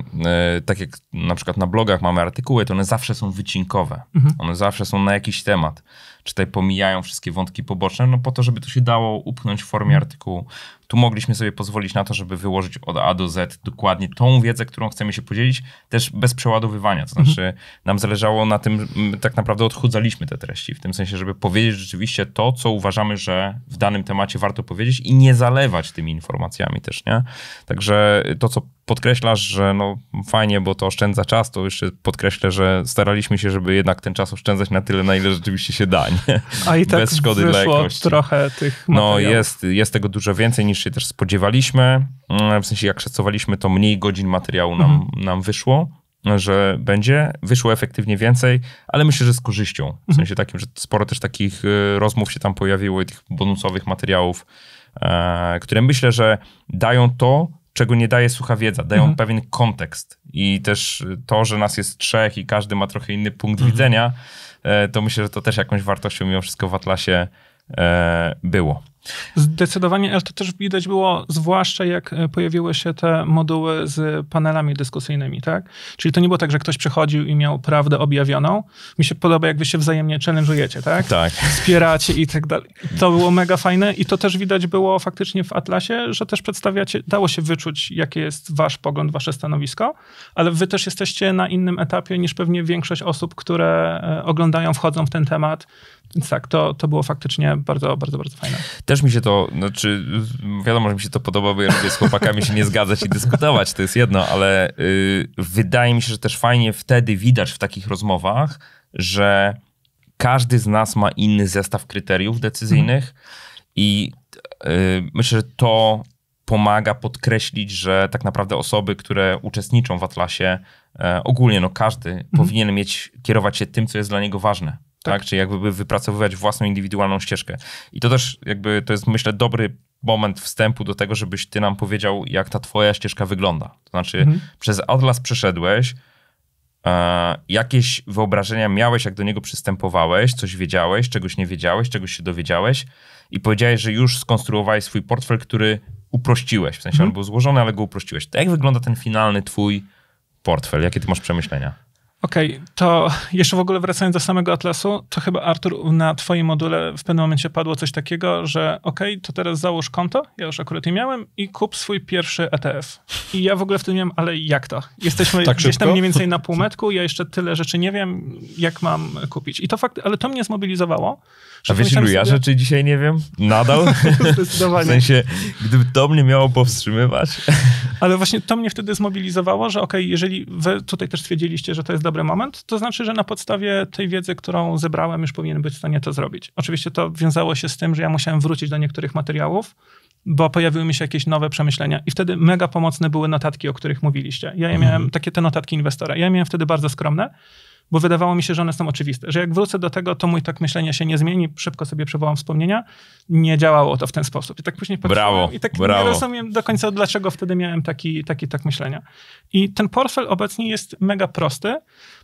y, tak jak na przykład na blogach mamy artykuły, to one zawsze są wycinkowe. Mhm. One zawsze są na jakiś temat. Czy tutaj pomijają wszystkie wątki poboczne, no po to, żeby to się dało upchnąć w formie artykułu. tu mogliśmy sobie pozwolić na to, żeby wyłożyć od A do Z dokładnie tą wiedzę, którą chcemy się podzielić, też bez przeładowywania. To znaczy mhm. nam zależało na tym, tak naprawdę odchudzaliśmy te treści, w tym sensie, żeby powiedzieć rzeczywiście to, co uważamy, że w danym temacie warto powiedzieć i nie zalewać tymi informacjami też, nie? Także to, co podkreślasz, że no fajnie, bo to oszczędza czas, to jeszcze podkreślę, że staraliśmy się, żeby jednak ten czas oszczędzać na tyle, na ile rzeczywiście się da, nie? A i tak bez szkody dla jakości. Trochę tych materiałów. No jest, jest tego dużo więcej niż się też spodziewaliśmy. W sensie jak szacowaliśmy, to mniej godzin materiału nam, mhm. nam wyszło, że będzie. Wyszło efektywnie więcej, ale myślę, że z korzyścią. W sensie takim, że sporo też takich rozmów się tam pojawiło i tych bonusowych materiałów, które myślę, że dają to, czego nie daje sucha wiedza, dają mhm. pewien kontekst i też to, że nas jest trzech i każdy ma trochę inny punkt mhm. widzenia, to myślę, że to też jakąś wartością mimo wszystko w Atlasie było. Zdecydowanie, ale to też widać było, zwłaszcza jak pojawiły się te moduły z panelami dyskusyjnymi, tak? Czyli to nie było tak, że ktoś przychodził i miał prawdę objawioną. Mi się podoba, jak wy się wzajemnie challenge'ujecie, tak? Tak. Wspieracie i tak dalej. To było mega fajne i to też widać było faktycznie w Atlasie, że też przedstawiacie, dało się wyczuć, jaki jest wasz pogląd, wasze stanowisko, ale wy też jesteście na innym etapie niż pewnie większość osób, które oglądają, wchodzą w ten temat. Więc tak, to, to było faktycznie bardzo, bardzo, bardzo fajne. Też mi się to, znaczy wiadomo, że mi się to podoba, bo ja lubię z chłopakami się nie zgadzać i dyskutować, to jest jedno, ale y, wydaje mi się, że też fajnie wtedy widać w takich rozmowach, że każdy z nas ma inny zestaw kryteriów decyzyjnych mm. i y, myślę, że to pomaga podkreślić, że tak naprawdę osoby, które uczestniczą w Atlasie, e, ogólnie no każdy mm. powinien mieć, kierować się tym, co jest dla niego ważne. Tak, czyli jakby wypracowywać własną indywidualną ścieżkę. I to też jakby, to jest myślę dobry moment wstępu do tego, żebyś ty nam powiedział, jak ta twoja ścieżka wygląda. To znaczy mhm. przez Atlas przeszedłeś, e, jakieś wyobrażenia miałeś, jak do niego przystępowałeś, coś wiedziałeś, czegoś nie wiedziałeś, czegoś się dowiedziałeś i powiedziałeś, że już skonstruowałeś swój portfel, który uprościłeś. W sensie mhm. on był złożony, ale go uprościłeś. To jak wygląda ten finalny twój portfel? Jakie ty masz przemyślenia? Okej, okay, to jeszcze w ogóle wracając do samego Atlasu, to chyba Artur na twoim module w pewnym momencie padło coś takiego, że okej, okay, to teraz załóż konto, ja już akurat nie miałem i kup swój pierwszy E T F. I ja w ogóle w tym miałem, ale jak to? Jesteśmy tak gdzieś szybko? Tam mniej więcej na półmetku, ja jeszcze tyle rzeczy nie wiem, jak mam kupić. I to fakt, ale to mnie zmobilizowało. Że a wiesz, ilu ja sobie... rzeczy dzisiaj nie wiem? Nadal? Zdecydowanie. W sensie, gdyby to mnie miało powstrzymywać. Ale właśnie to mnie wtedy zmobilizowało, że okej, okay, jeżeli wy tutaj też stwierdziliście, że to jest dobry moment, to znaczy, że na podstawie tej wiedzy, którą zebrałem, już powinienem być w stanie to zrobić. Oczywiście to wiązało się z tym, że ja musiałem wrócić do niektórych materiałów, bo pojawiły mi się jakieś nowe przemyślenia i wtedy mega pomocne były notatki, o których mówiliście. Ja je miałem, takie te notatki inwestora, ja je miałem wtedy bardzo skromne, bo wydawało mi się, że one są oczywiste, że jak wrócę do tego, to mój tak myślenia się nie zmieni, szybko sobie przywołam wspomnienia. Nie działało to w ten sposób. I tak później brawo, i tak brawo. Nie rozumiem do końca, dlaczego wtedy miałem taki, taki tak myślenia. I ten portfel obecnie jest mega prosty.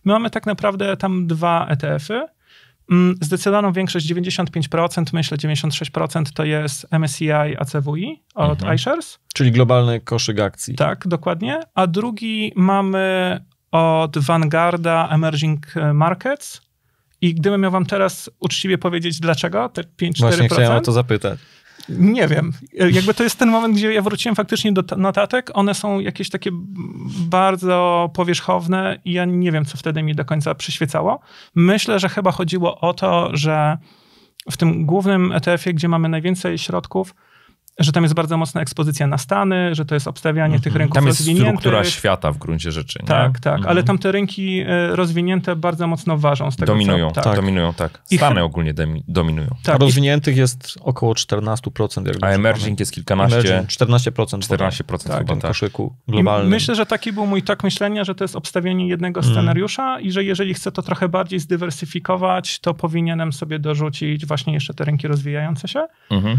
My mamy tak naprawdę tam dwa E T F-y. Zdecydowaną większość, dziewięćdziesiąt pięć procent, myślę dziewięćdziesiąt sześć procent to jest M S C I A C W I od mhm. iShares. Czyli globalny koszyk akcji. Tak, dokładnie. A drugi mamy od Vanguarda, Emerging Markets. I gdybym miał wam teraz uczciwie powiedzieć, dlaczego te pięć cztery procent... Właśnie chciałem o to zapytać. Nie wiem. Jakby to jest ten moment, gdzie ja wróciłem faktycznie do notatek. One są jakieś takie bardzo powierzchowne i ja nie wiem, co wtedy mi do końca przyświecało. Myślę, że chyba chodziło o to, że w tym głównym E T F-ie, gdzie mamy najwięcej środków, że tam jest bardzo mocna ekspozycja na Stany, że to jest obstawianie mm-hmm. tych rynków tam rozwiniętych. Tam jest struktura świata w gruncie rzeczy. Nie? Tak, tak, mm-hmm. ale tam te rynki rozwinięte bardzo mocno ważą z tego. Dominują, co, tak. tak, dominują, tak. Stany ich... ogólnie dominują. Tak, rozwiniętych ich... jest około czternaście procent. Jak a emerging jest kilkanaście. Emerging, czternaście procent. czternaście procent tak, chyba, tak. Koszyku globalnym. Myślę, że taki był mój tok myślenia, że to jest obstawienie jednego mm. scenariusza i że jeżeli chcę to trochę bardziej zdywersyfikować, to powinienem sobie dorzucić właśnie jeszcze te rynki rozwijające się. Mm-hmm.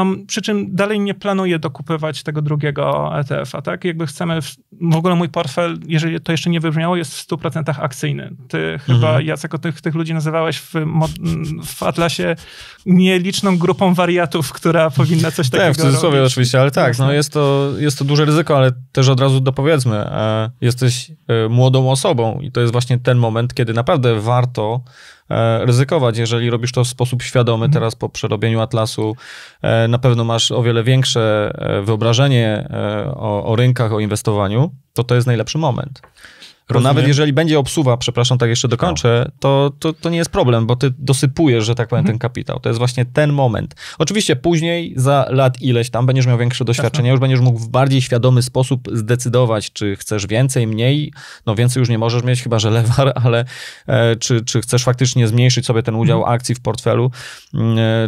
Um, przy czym dalej nie planuję dokupywać tego drugiego E T F-a, tak? Jakby chcemy, w, w ogóle mój portfel, jeżeli to jeszcze nie wybrzmiało, jest w stu procentach akcyjny. Ty mhm. chyba, Jacek, o tych, tych ludzi nazywałeś w, w Atlasie nieliczną grupą wariatów, która powinna coś takiego robić. Tak, w cudzysłowie robić. Oczywiście, ale tak, no jest to, jest to duże ryzyko, ale też od razu dopowiedzmy, jesteś młodą osobą i to jest właśnie ten moment, kiedy naprawdę warto ryzykować. Jeżeli robisz to w sposób świadomy, teraz po przerobieniu atlasu na pewno masz o wiele większe wyobrażenie o, o rynkach, o inwestowaniu, to to jest najlepszy moment. Bo nawet jeżeli będzie obsuwa, przepraszam, tak jeszcze dokończę, to, to, to nie jest problem, bo ty dosypujesz, że tak powiem, mhm. ten kapitał. To jest właśnie ten moment. Oczywiście później, za lat ileś tam, będziesz miał większe doświadczenie, już będziesz mógł w bardziej świadomy sposób zdecydować, czy chcesz więcej, mniej. No więcej już nie możesz mieć, chyba że lewar, ale e, czy, czy chcesz faktycznie zmniejszyć sobie ten udział mhm. akcji w portfelu, e,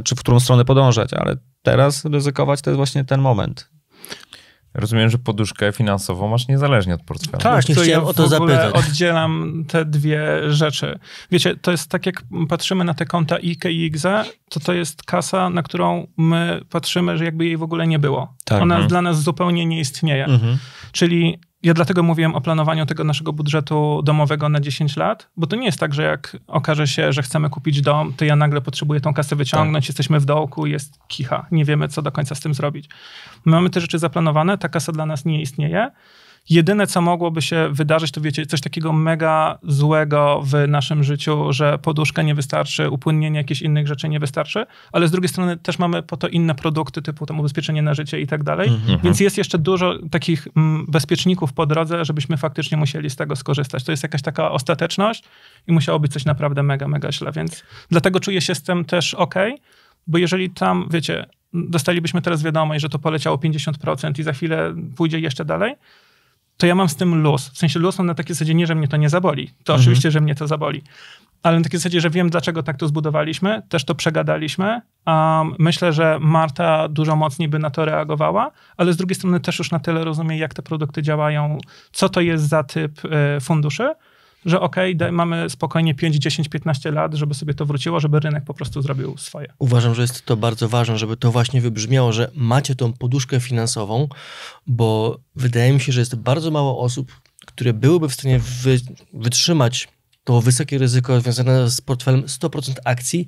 czy w którą stronę podążać. Ale teraz ryzykować to jest właśnie ten moment. Rozumiem, że poduszkę finansową masz niezależnie od portfela. Tak, właśnie chciałem ja o to zapytać. Oddzielam te dwie rzeczy. Wiecie, to jest tak, jak patrzymy na te konta I K E i I K Z E, to to jest kasa, na którą my patrzymy, że jakby jej w ogóle nie było. Tak. Ona mhm. dla nas zupełnie nie istnieje. Mhm. Czyli ja dlatego mówiłem o planowaniu tego naszego budżetu domowego na dziesięć lat, bo to nie jest tak, że jak okaże się, że chcemy kupić dom, to ja nagle potrzebuję tą kasę wyciągnąć, tak. jesteśmy w dołku, jest kicha, nie wiemy, co do końca z tym zrobić. My mamy te rzeczy zaplanowane, ta kasa dla nas nie istnieje. Jedyne, co mogłoby się wydarzyć, to wiecie, coś takiego mega złego w naszym życiu, że poduszka nie wystarczy, upłynnienie jakichś innych rzeczy nie wystarczy, ale z drugiej strony też mamy po to inne produkty, typu tam ubezpieczenie na życie i tak dalej, mhm. więc jest jeszcze dużo takich bezpieczników po drodze, żebyśmy faktycznie musieli z tego skorzystać. To jest jakaś taka ostateczność i musiało być coś naprawdę mega, mega źle, więc dlatego czuję się z tym też okej, okay, bo jeżeli tam, wiecie, dostalibyśmy teraz wiadomość, że to poleciało pięćdziesiąt procent i za chwilę pójdzie jeszcze dalej, to ja mam z tym luz. W sensie luz mam na takiej zasadzie, nie, że mnie to nie zaboli. To mhm. oczywiście, że mnie to zaboli. Ale na takiej zasadzie, że wiem, dlaczego tak to zbudowaliśmy, też to przegadaliśmy. Um, myślę, że Marta dużo mocniej by na to reagowała, ale z drugiej strony też już na tyle rozumie, jak te produkty działają, co to jest za typ y, funduszy, że okej, okay, mamy spokojnie pięć, dziesięć, piętnaście lat, żeby sobie to wróciło, żeby rynek po prostu zrobił swoje. Uważam, że jest to bardzo ważne, żeby to właśnie wybrzmiało, że macie tą poduszkę finansową, bo wydaje mi się, że jest bardzo mało osób, które byłyby w stanie wy wytrzymać to wysokie ryzyko związane z portfelem sto procent akcji,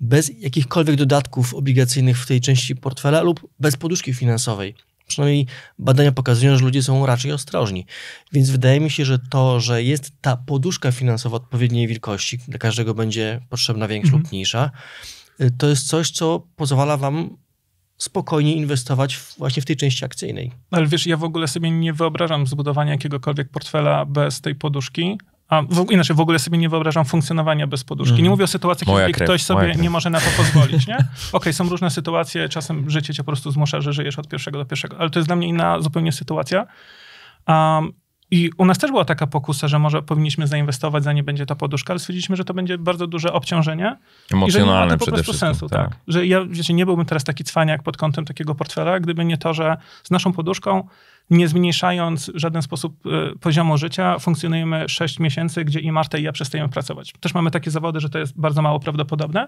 bez jakichkolwiek dodatków obligacyjnych w tej części portfela lub bez poduszki finansowej. Przynajmniej badania pokazują, że ludzie są raczej ostrożni. Więc wydaje mi się, że to, że jest ta poduszka finansowa odpowiedniej wielkości, dla każdego będzie potrzebna większa mm-hmm. lub mniejsza, to jest coś, co pozwala wam spokojnie inwestować w, właśnie w tej części akcyjnej. Ale wiesz, ja w ogóle sobie nie wyobrażam zbudowania jakiegokolwiek portfela bez tej poduszki. A w, inaczej, w ogóle sobie nie wyobrażam funkcjonowania bez poduszki. Mm. Nie mówię o sytuacji, kiedy krew, ktoś sobie nie może na to pozwolić, nie? Okej, okay, są różne sytuacje, czasem życie cię po prostu zmusza, że żyjesz od pierwszego do pierwszego, ale to jest dla mnie inna zupełnie sytuacja. Um, I u nas też była taka pokusa, że może powinniśmy zainwestować, za nie będzie ta poduszka, ale stwierdziliśmy, że to będzie bardzo duże obciążenie. Emocjonalne i że to po prostu sensu, tak. tak. Że ja, wiecie, nie byłbym teraz taki cwaniak pod kątem takiego portfela, gdyby nie to, że z naszą poduszką, nie zmniejszając w żaden sposób y, poziomu życia, funkcjonujemy sześć miesięcy, gdzie i Marta, i ja przestajemy pracować. Też mamy takie zawody, że to jest bardzo mało prawdopodobne,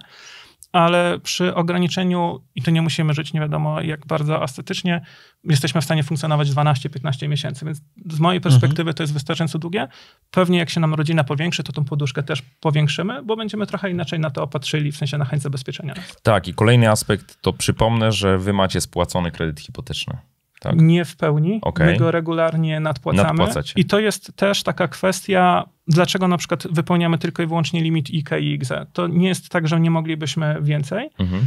ale przy ograniczeniu, i to nie musimy żyć nie wiadomo jak bardzo estetycznie, jesteśmy w stanie funkcjonować dwanaście do piętnastu miesięcy, więc z mojej perspektywy mhm. to jest wystarczająco długie. Pewnie jak się nam rodzina powiększy, to tą poduszkę też powiększymy, bo będziemy trochę inaczej na to patrzyli, w sensie na chęć zabezpieczenia. Tak, i kolejny aspekt to przypomnę, że wy macie spłacony kredyt hipoteczny. Tak? Nie w pełni, okay. my go regularnie nadpłacamy i to jest też taka kwestia, dlaczego na przykład wypełniamy tylko i wyłącznie limit I K E i I K Z E. To nie jest tak, że nie moglibyśmy więcej mhm.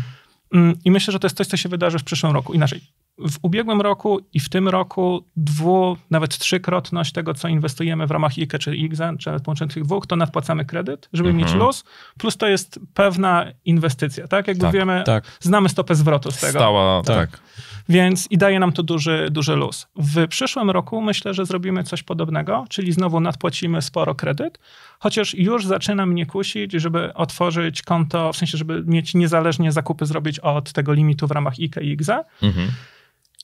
i myślę, że to jest coś, co się wydarzy w przyszłym roku. Inaczej, w ubiegłym roku i w tym roku dwu, nawet trzykrotność tego, co inwestujemy w ramach I K E czy I K Z E, czy połączonych tych dwóch, to nadpłacamy kredyt, żeby mhm. mieć luz, plus to jest pewna inwestycja, tak? Jakby tak, wiemy, tak. znamy stopę zwrotu z tego. Stała, tak. tak. Więc i daje nam to duży, duży luz. W przyszłym roku myślę, że zrobimy coś podobnego, czyli znowu nadpłacimy sporo kredyt, chociaż już zaczyna mnie kusić, żeby otworzyć konto, w sensie, żeby mieć niezależnie zakupy zrobić od tego limitu w ramach I K E i I K Z E. Mhm.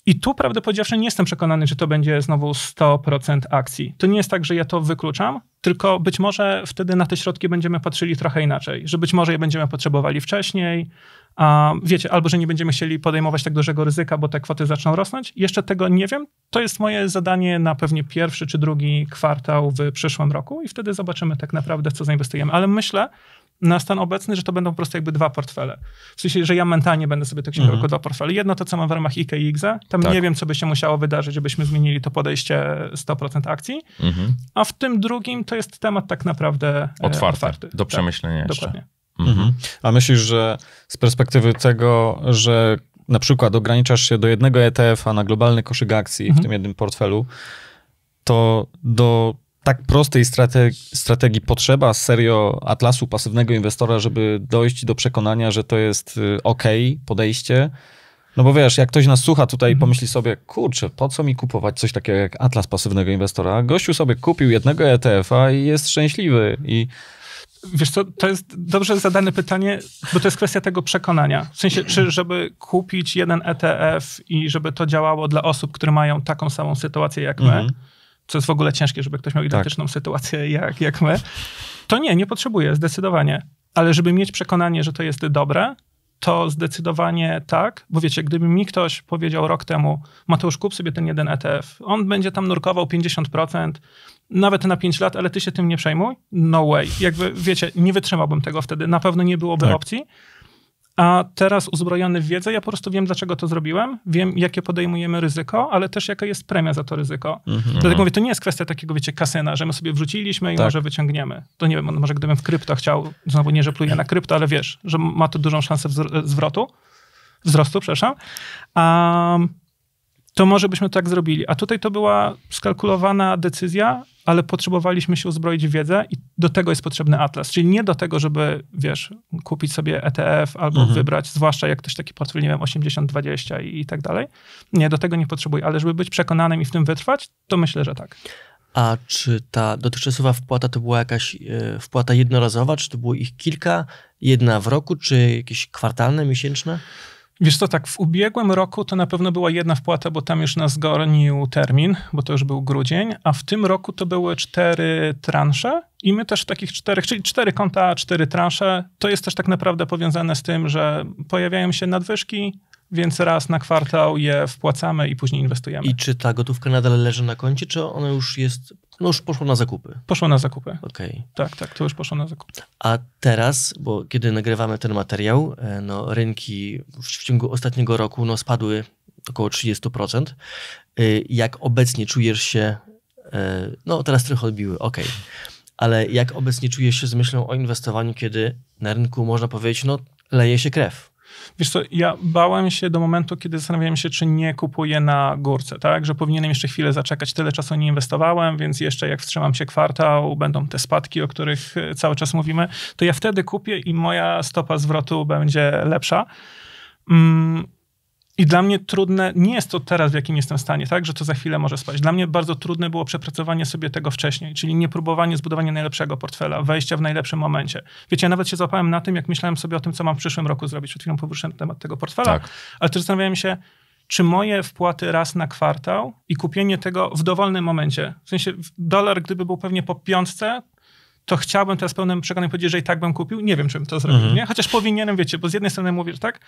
I tu prawdę powiedziawszy nie jestem przekonany, że to będzie znowu sto procent akcji. To nie jest tak, że ja to wykluczam, tylko być może wtedy na te środki będziemy patrzyli trochę inaczej, że być może je będziemy potrzebowali wcześniej, a wiecie, albo że nie będziemy chcieli podejmować tak dużego ryzyka, bo te kwoty zaczną rosnąć. Jeszcze tego nie wiem. To jest moje zadanie na pewnie pierwszy czy drugi kwartał w przyszłym roku i wtedy zobaczymy tak naprawdę, co zainwestujemy. Ale myślę, na stan obecny, że to będą po prostu jakby dwa portfele. W sensie, że ja mentalnie będę sobie to księgał mm. jako dwa portfele. Jedno to, co mam w ramach I K E i I K Z E. Tam tak. nie wiem, co by się musiało wydarzyć, żebyśmy zmienili to podejście sto procent akcji. Mm-hmm. A w tym drugim to jest temat tak naprawdę otwarty. otwarty. Do przemyślenia tak, jeszcze. Dokładnie. Mm-hmm. A myślisz, że z perspektywy tego, że na przykład ograniczasz się do jednego E T F-a na globalny koszyk akcji mm-hmm. w tym jednym portfelu, to do tak prostej strategii, strategii potrzeba serio atlasu pasywnego inwestora, żeby dojść do przekonania, że to jest ok podejście? No bo wiesz, jak ktoś nas słucha tutaj i pomyśli sobie, kurczę, po co mi kupować coś takiego jak atlas pasywnego inwestora? Gościu sobie kupił jednego E T F-a i jest szczęśliwy i... Wiesz co, to jest dobrze zadane pytanie, bo to jest kwestia tego przekonania. W sensie, czy żeby kupić jeden E T F i żeby to działało dla osób, które mają taką samą sytuację jak my, mhm. co jest w ogóle ciężkie, żeby ktoś miał identyczną tak. sytuację jak, jak my, to nie, nie potrzebuje, zdecydowanie. Ale żeby mieć przekonanie, że to jest dobre, to zdecydowanie tak, bo wiecie, gdyby mi ktoś powiedział rok temu, Mateusz, kup sobie ten jeden E T F, on będzie tam nurkował pięćdziesiąt procent, nawet na pięć lat, ale ty się tym nie przejmuj, no way. Jakby, wiecie, nie wytrzymałbym tego wtedy, na pewno nie byłoby tak. opcji. A teraz uzbrojony w wiedzę, ja po prostu wiem, dlaczego to zrobiłem, wiem, jakie podejmujemy ryzyko, ale też jaka jest premia za to ryzyko. Mm-hmm. Dlatego mówię, to nie jest kwestia takiego, wiecie, kasyna, że my sobie wrzuciliśmy i tak. może wyciągniemy. To nie wiem, może gdybym w krypto chciał, znowu nie, że pluję na krypto, ale wiesz, że ma to dużą szansę zwrotu, wzrostu, przepraszam. Um, to może byśmy tak zrobili. A tutaj to była skalkulowana decyzja, ale potrzebowaliśmy się uzbroić w wiedzę i do tego jest potrzebny atlas. Czyli nie do tego, żeby, wiesz, kupić sobie E T F albo mhm. wybrać, zwłaszcza jak ktoś taki portfel, nie wiem, osiemdziesiąt dwadzieścia i, i tak dalej. Nie, do tego nie potrzebuje, ale żeby być przekonanym i w tym wytrwać, to myślę, że tak. A czy ta dotychczasowa wpłata to była jakaś yy, wpłata jednorazowa? Czy to było ich kilka? Jedna w roku? Czy jakieś kwartalne, miesięczne? Wiesz co, tak, w ubiegłym roku to na pewno była jedna wpłata, bo tam już nas zgonił termin, bo to już był grudzień, a w tym roku to były cztery transze i my też w takich czterech, czyli cztery konta, cztery transze. To jest też tak naprawdę powiązane z tym, że pojawiają się nadwyżki, więc raz na kwartał je wpłacamy i później inwestujemy. I czy ta gotówka nadal leży na koncie, czy ona już jest, no już poszła na zakupy? Poszła na zakupy. Okej. Tak, tak, to już poszło na zakupy. A teraz, bo kiedy nagrywamy ten materiał, no rynki w ciągu ostatniego roku no spadły około trzydzieści procent. Jak obecnie czujesz się, no teraz trochę odbiły, okej. Ale jak obecnie czujesz się z myślą o inwestowaniu, kiedy na rynku można powiedzieć, no leje się krew? Wiesz co, ja bałem się do momentu, kiedy zastanawiałem się, czy nie kupuję na górce, tak? Że powinienem jeszcze chwilę zaczekać, tyle czasu nie inwestowałem, więc jeszcze jak wstrzymam się kwartał, będą te spadki, o których cały czas mówimy, to ja wtedy kupię i moja stopa zwrotu będzie lepsza. Mm. I dla mnie trudne, nie jest to teraz, w jakim jestem stanie, tak, że to za chwilę może spaść. Dla mnie bardzo trudne było przepracowanie sobie tego wcześniej, czyli nie próbowanie zbudowania najlepszego portfela, wejścia w najlepszym momencie. Wiecie, ja nawet się złapałem na tym, jak myślałem sobie o tym, co mam w przyszłym roku zrobić. Przed chwilą poruszyłem temat tego portfela, tak. ale też zastanawiałem się, czy moje wpłaty raz na kwartał i kupienie tego w dowolnym momencie, w sensie dolar, gdyby był pewnie po piątce, to chciałbym teraz pełnym przekonaniem powiedzieć, że i tak bym kupił. Nie wiem, czym to zrobił, mhm. nie? Chociaż powinienem, wiecie, bo z jednej strony mówię, że tak,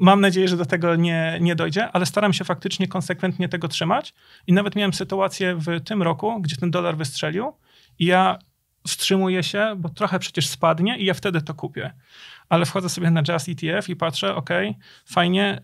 mam nadzieję, że do tego nie, nie dojdzie, ale staram się faktycznie konsekwentnie tego trzymać. I nawet miałem sytuację w tym roku, gdzie ten dolar wystrzelił i ja wstrzymuję się, bo trochę przecież spadnie i ja wtedy to kupię. Ale wchodzę sobie na Just E T F i patrzę, ok, fajnie,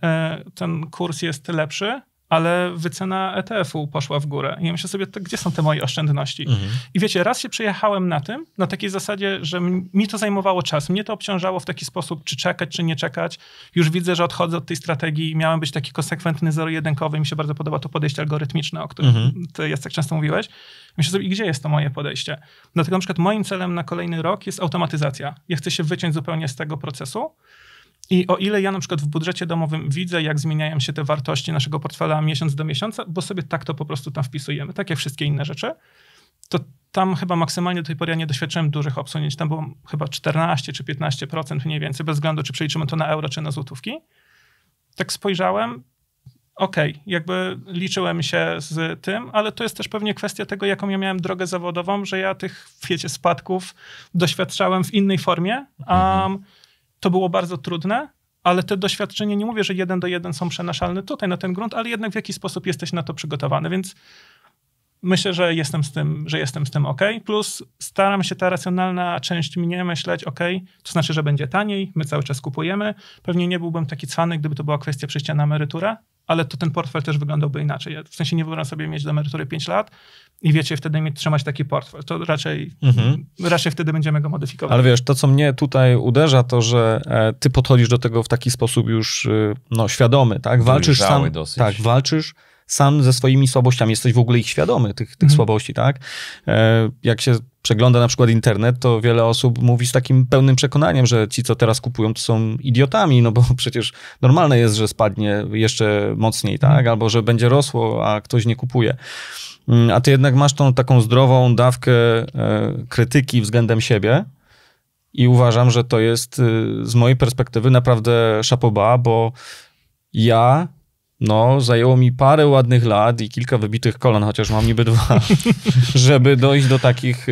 ten kurs jest lepszy, ale wycena E T F-u poszła w górę. I ja myślę sobie, to gdzie są te moje oszczędności? Mhm. I wiecie, raz się przejechałem na tym, na takiej zasadzie, że mi to zajmowało czas, mnie to obciążało w taki sposób, czy czekać, czy nie czekać. Już widzę, że odchodzę od tej strategii. Miałem być taki konsekwentny, zero-jedynkowy. Mi się bardzo podoba to podejście algorytmiczne, o którym mhm. ty, Jacek, często mówiłeś. Myślę sobie, gdzie jest to moje podejście? Dlatego na przykład moim celem na kolejny rok jest automatyzacja. Ja chcę się wyciąć zupełnie z tego procesu. I o ile ja na przykład w budżecie domowym widzę, jak zmieniają się te wartości naszego portfela miesiąc do miesiąca, bo sobie tak to po prostu tam wpisujemy, tak jak wszystkie inne rzeczy, to tam chyba maksymalnie do tej pory ja nie doświadczyłem dużych obsunięć. Tam było chyba czternaście czy piętnaście procent mniej więcej, bez względu czy przeliczymy to na euro czy na złotówki. Tak spojrzałem, okej, okay, jakby liczyłem się z tym, ale to jest też pewnie kwestia tego, jaką ja miałem drogę zawodową, że ja tych, wiecie, spadków doświadczałem w innej formie, a um, to było bardzo trudne, ale te doświadczenia, nie mówię, że jeden do jeden są przenaszalne tutaj na ten grunt, ale jednak w jakiś sposób jesteś na to przygotowany, więc myślę, że jestem z tym, że jestem z tym ok. Plus staram się ta racjonalna część mnie myśleć, ok, to znaczy, że będzie taniej, my cały czas kupujemy. Pewnie nie byłbym taki cwany, gdyby to była kwestia przejścia na emeryturę, ale to ten portfel też wyglądałby inaczej. Ja w sensie nie wyobrażam sobie mieć do emerytury pięć lat i wiecie, wtedy mieć, trzymać taki portfel. To raczej, mhm. raczej wtedy będziemy go modyfikować. Ale wiesz, to co mnie tutaj uderza, to że ty podchodzisz do tego w taki sposób już no, świadomy, tak? Walczysz sam, dosyć. Tak, walczysz sam ze swoimi słabościami, jesteś w ogóle ich świadomy, tych, tych mhm. słabości, tak? E, jak się przegląda na przykład internet, to wiele osób mówi z takim pełnym przekonaniem, że ci, co teraz kupują, to są idiotami, no bo przecież normalne jest, że spadnie jeszcze mocniej, tak? Mhm. Albo że będzie rosło, a ktoś nie kupuje. A ty jednak masz tą taką zdrową dawkę e, krytyki względem siebie i uważam, że to jest e, z mojej perspektywy naprawdę chapeau bas, bo ja... No, zajęło mi parę ładnych lat i kilka wybitych kolan, chociaż mam niby dwa, żeby dojść do takich,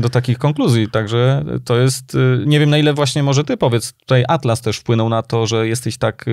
do takich konkluzji. Także to jest, nie wiem na ile właśnie może ty powiedz, tutaj Atlas też wpłynął na to, że jesteś tak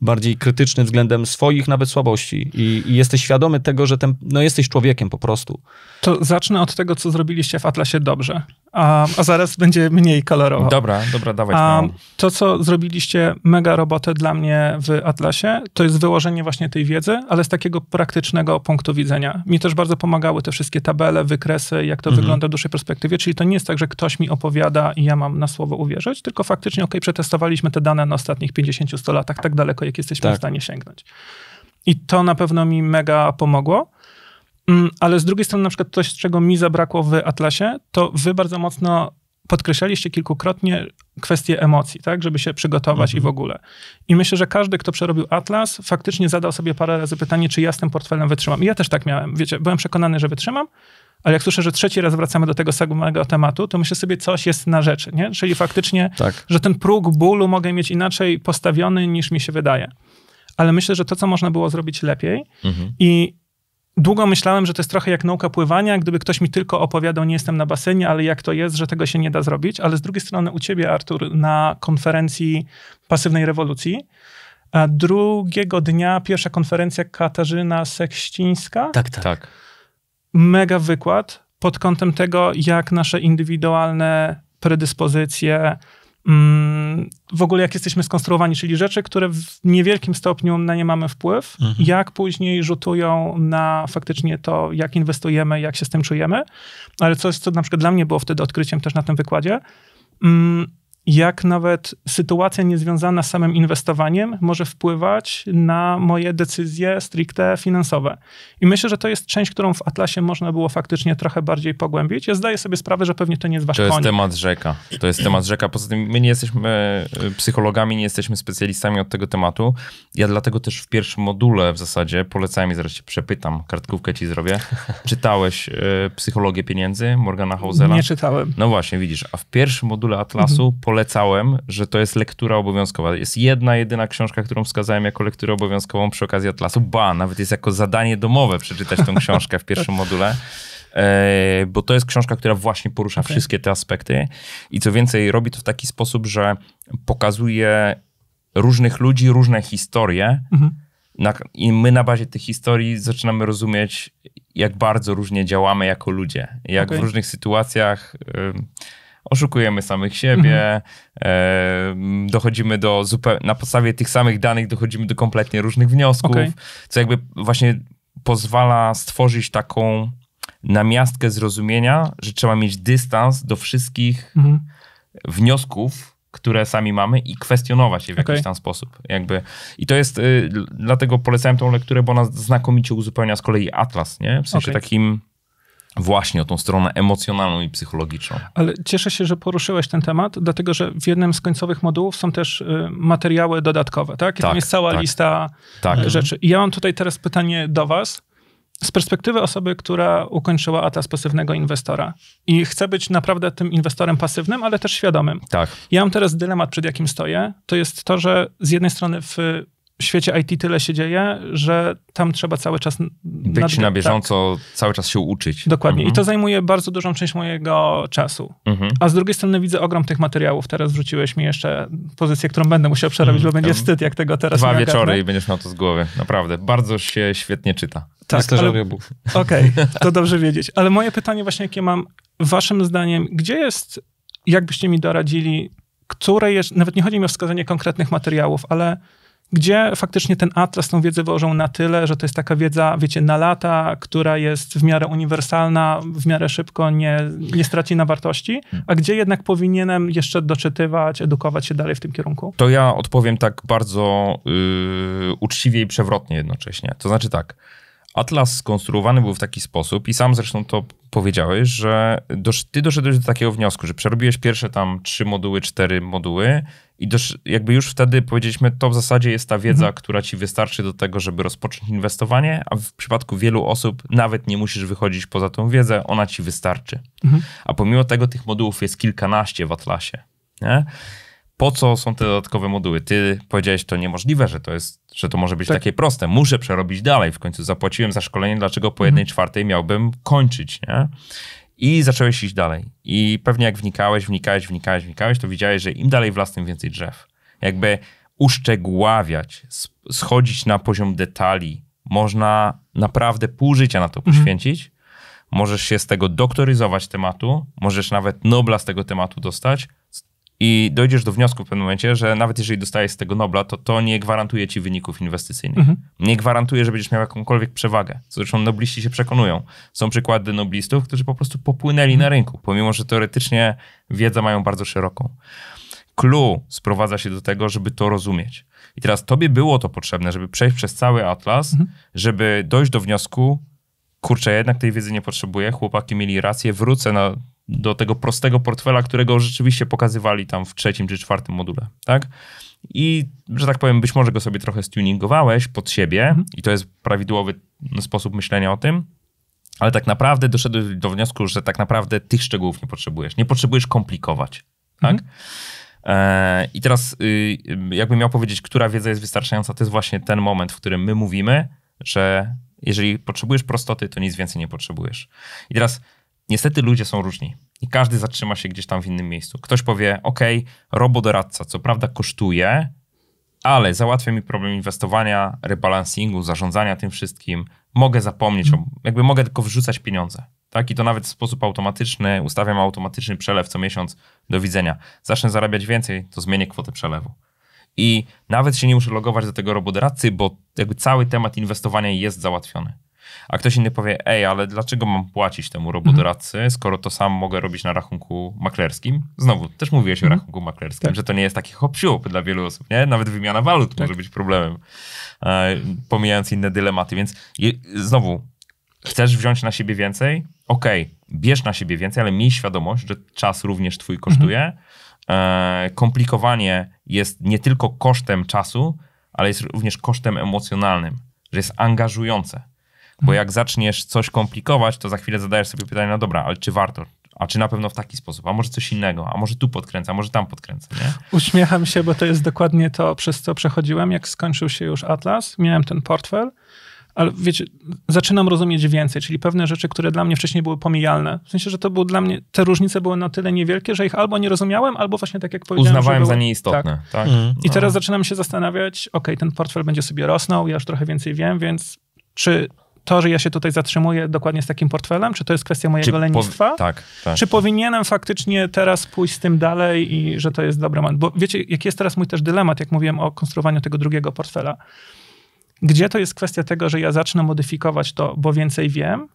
bardziej krytyczny względem swoich nawet słabości i, i jesteś świadomy tego, że ten, no, jesteś człowiekiem po prostu. To zacznę od tego, co zrobiliście w Atlasie dobrze, a, a zaraz będzie mniej kolorowo. Dobra, dobra, dawaj. A, to, co zrobiliście mega robotę dla mnie w Atlasie, to jest wyłączenie Wyłożenie właśnie tej wiedzy, ale z takiego praktycznego punktu widzenia. Mi też bardzo pomagały te wszystkie tabele, wykresy, jak to mhm. wygląda w dłuższej perspektywie, czyli to nie jest tak, że ktoś mi opowiada i ja mam na słowo uwierzyć, tylko faktycznie, okej, przetestowaliśmy te dane na ostatnich pięćdziesięciu stu latach, tak daleko, jak jesteśmy tak. w stanie sięgnąć. I to na pewno mi mega pomogło, ale z drugiej strony na przykład coś, czego mi zabrakło w Atlasie, to wy bardzo mocno podkreślaliście kilkukrotnie kwestię emocji, tak, żeby się przygotować mhm. i w ogóle. I myślę, że każdy, kto przerobił Atlas, faktycznie zadał sobie parę razy pytanie, czy ja z tym portfelem wytrzymam. I ja też tak miałem, wiecie, byłem przekonany, że wytrzymam, ale jak słyszę, że trzeci raz wracamy do tego samego tematu, to myślę sobie, coś jest na rzeczy, nie? Czyli faktycznie, tak. że ten próg bólu mogę mieć inaczej postawiony, niż mi się wydaje. Ale myślę, że to, co można było zrobić lepiej mhm. i długo myślałem, że to jest trochę jak nauka pływania, gdyby ktoś mi tylko opowiadał, nie jestem na basenie, ale jak to jest, że tego się nie da zrobić. Ale z drugiej strony u ciebie, Artur, na konferencji Pasywnej Rewolucji, a drugiego dnia pierwsza konferencja Katarzyna Sekścińska. Tak, tak, tak. Mega wykład pod kątem tego, jak nasze indywidualne predyspozycje, w ogóle jak jesteśmy skonstruowani, czyli rzeczy, które w niewielkim stopniu na nie mamy wpływ, mhm. jak później rzutują na faktycznie to, jak inwestujemy, jak się z tym czujemy. Ale coś, co na przykład dla mnie było wtedy odkryciem też na tym wykładzie, jak nawet sytuacja niezwiązana z samym inwestowaniem może wpływać na moje decyzje stricte finansowe. I myślę, że to jest część, którą w Atlasie można było faktycznie trochę bardziej pogłębić. Ja zdaję sobie sprawę, że pewnie to nie jest wasz konik. To jest temat rzeka. To jest temat rzeka. Poza tym my nie jesteśmy psychologami, nie jesteśmy specjalistami od tego tematu. Ja dlatego też w pierwszym module w zasadzie polecałem i zaraz cię przepytam, kartkówkę ci zrobię. Czytałeś y, Psychologię Pieniędzy Morgana Housela? Nie czytałem. No właśnie, widzisz. A w pierwszym module Atlasu mhm. polecałem, że to jest lektura obowiązkowa. Jest jedna, jedyna książka, którą wskazałem jako lekturę obowiązkową przy okazji Atlasu. Ba, nawet jest jako zadanie domowe przeczytać tą książkę w pierwszym module, e, bo to jest książka, która właśnie porusza okay. wszystkie te aspekty i co więcej robi to w taki sposób, że pokazuje różnych ludzi, różne historie mhm. na, i my na bazie tych historii zaczynamy rozumieć, jak bardzo różnie działamy jako ludzie. Jak okay. w różnych sytuacjach... Y, oszukujemy samych siebie, mhm. dochodzimy do zupełnie, na podstawie tych samych danych dochodzimy do kompletnie różnych wniosków, okay. co jakby właśnie pozwala stworzyć taką namiastkę zrozumienia, że trzeba mieć dystans do wszystkich mhm. wniosków, które sami mamy i kwestionować je w okay. jakiś tam sposób. Jakby. I to jest, y, dlatego polecałem tą lekturę, bo ona znakomicie uzupełnia z kolei Atlas, nie? W sensie okay. takim... Właśnie o tą stronę emocjonalną i psychologiczną. Ale cieszę się, że poruszyłeś ten temat, dlatego że w jednym z końcowych modułów są też y, materiały dodatkowe, tak? I tak, tam jest cała tak, lista tak. rzeczy. I ja mam tutaj teraz pytanie do was. Z perspektywy osoby, która ukończyła Atlas Pasywnego Inwestora i chce być naprawdę tym inwestorem pasywnym, ale też świadomym. Tak. Ja mam teraz dylemat, przed jakim stoję. To jest to, że z jednej strony w w świecie I T tyle się dzieje, że tam trzeba cały czas... Być nad... na bieżąco, tak. Cały czas się uczyć. Dokładnie. Mhm. I to zajmuje bardzo dużą część mojego czasu. Mhm. A z drugiej strony widzę ogrom tych materiałów. Teraz wrzuciłeś mi jeszcze pozycję, którą będę musiał przerobić, mhm. bo będzie wstyd, jak tego teraz Dwa nie Dwa wieczory i będziesz miał to z głowy. Naprawdę. Bardzo się świetnie czyta. Tak, ale... Okej, okay, to dobrze wiedzieć. Ale moje pytanie właśnie, jakie mam, waszym zdaniem, gdzie jest, jakbyście mi doradzili, które jest, nawet nie chodzi mi o wskazanie konkretnych materiałów, ale gdzie faktycznie ten atlas, tą wiedzę wyłożą na tyle, że to jest taka wiedza, wiecie, na lata, która jest w miarę uniwersalna, w miarę szybko nie, nie straci na wartości, a gdzie jednak powinienem jeszcze doczytywać, edukować się dalej w tym kierunku? To ja odpowiem tak bardzo yy, uczciwie i przewrotnie jednocześnie. To znaczy tak, atlas skonstruowany był w taki sposób i sam zresztą to powiedziałeś, że dosz, ty doszedłeś do takiego wniosku, że przerobiłeś pierwsze tam trzy moduły, cztery moduły i dosz, jakby już wtedy powiedzieliśmy, to w zasadzie jest ta wiedza, mhm. która ci wystarczy do tego, żeby rozpocząć inwestowanie, a w przypadku wielu osób nawet nie musisz wychodzić poza tą wiedzę, ona ci wystarczy. Mhm. A pomimo tego tych modułów jest kilkanaście w atlasie, nie? Po co są te dodatkowe moduły? Ty powiedziałeś, to niemożliwe, że to jest, że to może być tak. takie proste. Muszę przerobić dalej. W końcu zapłaciłem za szkolenie, dlaczego po jednej czwartej miałbym kończyć, nie? I zacząłeś iść dalej. I pewnie jak wnikałeś, wnikałeś, wnikałeś, wnikałeś, to widziałeś, że im dalej w las, tym więcej drzew. Jakby uszczegóławiać, schodzić na poziom detali. Można naprawdę pół życia na to poświęcić. Mhm. Możesz się z tego doktoryzować tematu. Możesz nawet Nobla z tego tematu dostać. I dojdziesz do wniosku w pewnym momencie, że nawet jeżeli dostajesz z tego Nobla, to to nie gwarantuje ci wyników inwestycyjnych. Mhm. Nie gwarantuje, że będziesz miał jakąkolwiek przewagę. Zresztą nobliści się przekonują. Są przykłady noblistów, którzy po prostu popłynęli mhm. na rynku, pomimo że teoretycznie wiedzę mają bardzo szeroką. Clue sprowadza się do tego, żeby to rozumieć. I teraz tobie było to potrzebne, żeby przejść przez cały atlas, mhm. żeby dojść do wniosku, kurczę, ja jednak tej wiedzy nie potrzebuję, chłopaki mieli rację, wrócę na... do tego prostego portfela, którego rzeczywiście pokazywali tam w trzecim czy czwartym module, tak? I, że tak powiem, być może go sobie trochę stuningowałeś pod siebie mhm. i to jest prawidłowy sposób myślenia o tym, ale tak naprawdę doszedłeś do wniosku, że tak naprawdę tych szczegółów nie potrzebujesz. Nie potrzebujesz komplikować, tak? Mhm. E, I teraz y, jakbym miał powiedzieć, która wiedza jest wystarczająca, to jest właśnie ten moment, w którym my mówimy, że jeżeli potrzebujesz prostoty, to nic więcej nie potrzebujesz. I teraz niestety ludzie są różni i każdy zatrzyma się gdzieś tam w innym miejscu. Ktoś powie, ok, robodoradca, co prawda kosztuje, ale załatwia mi problem inwestowania, rebalansingu, zarządzania tym wszystkim. Mogę zapomnieć, o, jakby mogę tylko wrzucać pieniądze. Tak? I to nawet w sposób automatyczny, ustawiam automatyczny przelew co miesiąc, do widzenia. Zacznę zarabiać więcej, to zmienię kwotę przelewu. I nawet się nie muszę logować do tego robodoradcy, bo jakby cały temat inwestowania jest załatwiony. A ktoś inny powie, ej, ale dlaczego mam płacić temu robodoradcy, mhm. skoro to sam mogę robić na rachunku maklerskim? Znowu, też mówiłeś mhm. o rachunku maklerskim, tak. że to nie jest taki hop-siup dla wielu osób, nie? Nawet wymiana walut tak. może być problemem, e, pomijając inne dylematy. Więc je, znowu, chcesz wziąć na siebie więcej? Okej, okay, bierz na siebie więcej, ale miej świadomość, że czas również twój kosztuje. Mhm. E, komplikowanie jest nie tylko kosztem czasu, ale jest również kosztem emocjonalnym, że jest angażujące. Bo jak zaczniesz coś komplikować, to za chwilę zadajesz sobie pytanie, no dobra, ale czy warto? A czy na pewno w taki sposób? A może coś innego? A może tu podkręcę? A może tam podkręcę? Nie? Uśmiecham się, bo to jest dokładnie to, przez co przechodziłem. Jak skończył się już atlas, miałem ten portfel, ale wiecie, zaczynam rozumieć więcej, czyli pewne rzeczy, które dla mnie wcześniej były pomijalne. W sensie, że to było dla mnie, te różnice były na tyle niewielkie, że ich albo nie rozumiałem, albo właśnie tak jak powiedziałem, uznawałem było, za nieistotne. Tak. Tak? Mm, I no. teraz zaczynam się zastanawiać, okej, okay, ten portfel będzie sobie rosnął, ja już trochę więcej wiem, więc czy... to, że ja się tutaj zatrzymuję dokładnie z takim portfelem, czy to jest kwestia mojego czy lenistwa? Tak, tak. Czy powinienem faktycznie teraz pójść z tym dalej i że to jest dobry moment? Bo wiecie, jaki jest teraz mój też dylemat, jak mówiłem o konstruowaniu tego drugiego portfela? Gdzie to jest kwestia tego, że ja zacznę modyfikować to, bo więcej wiem,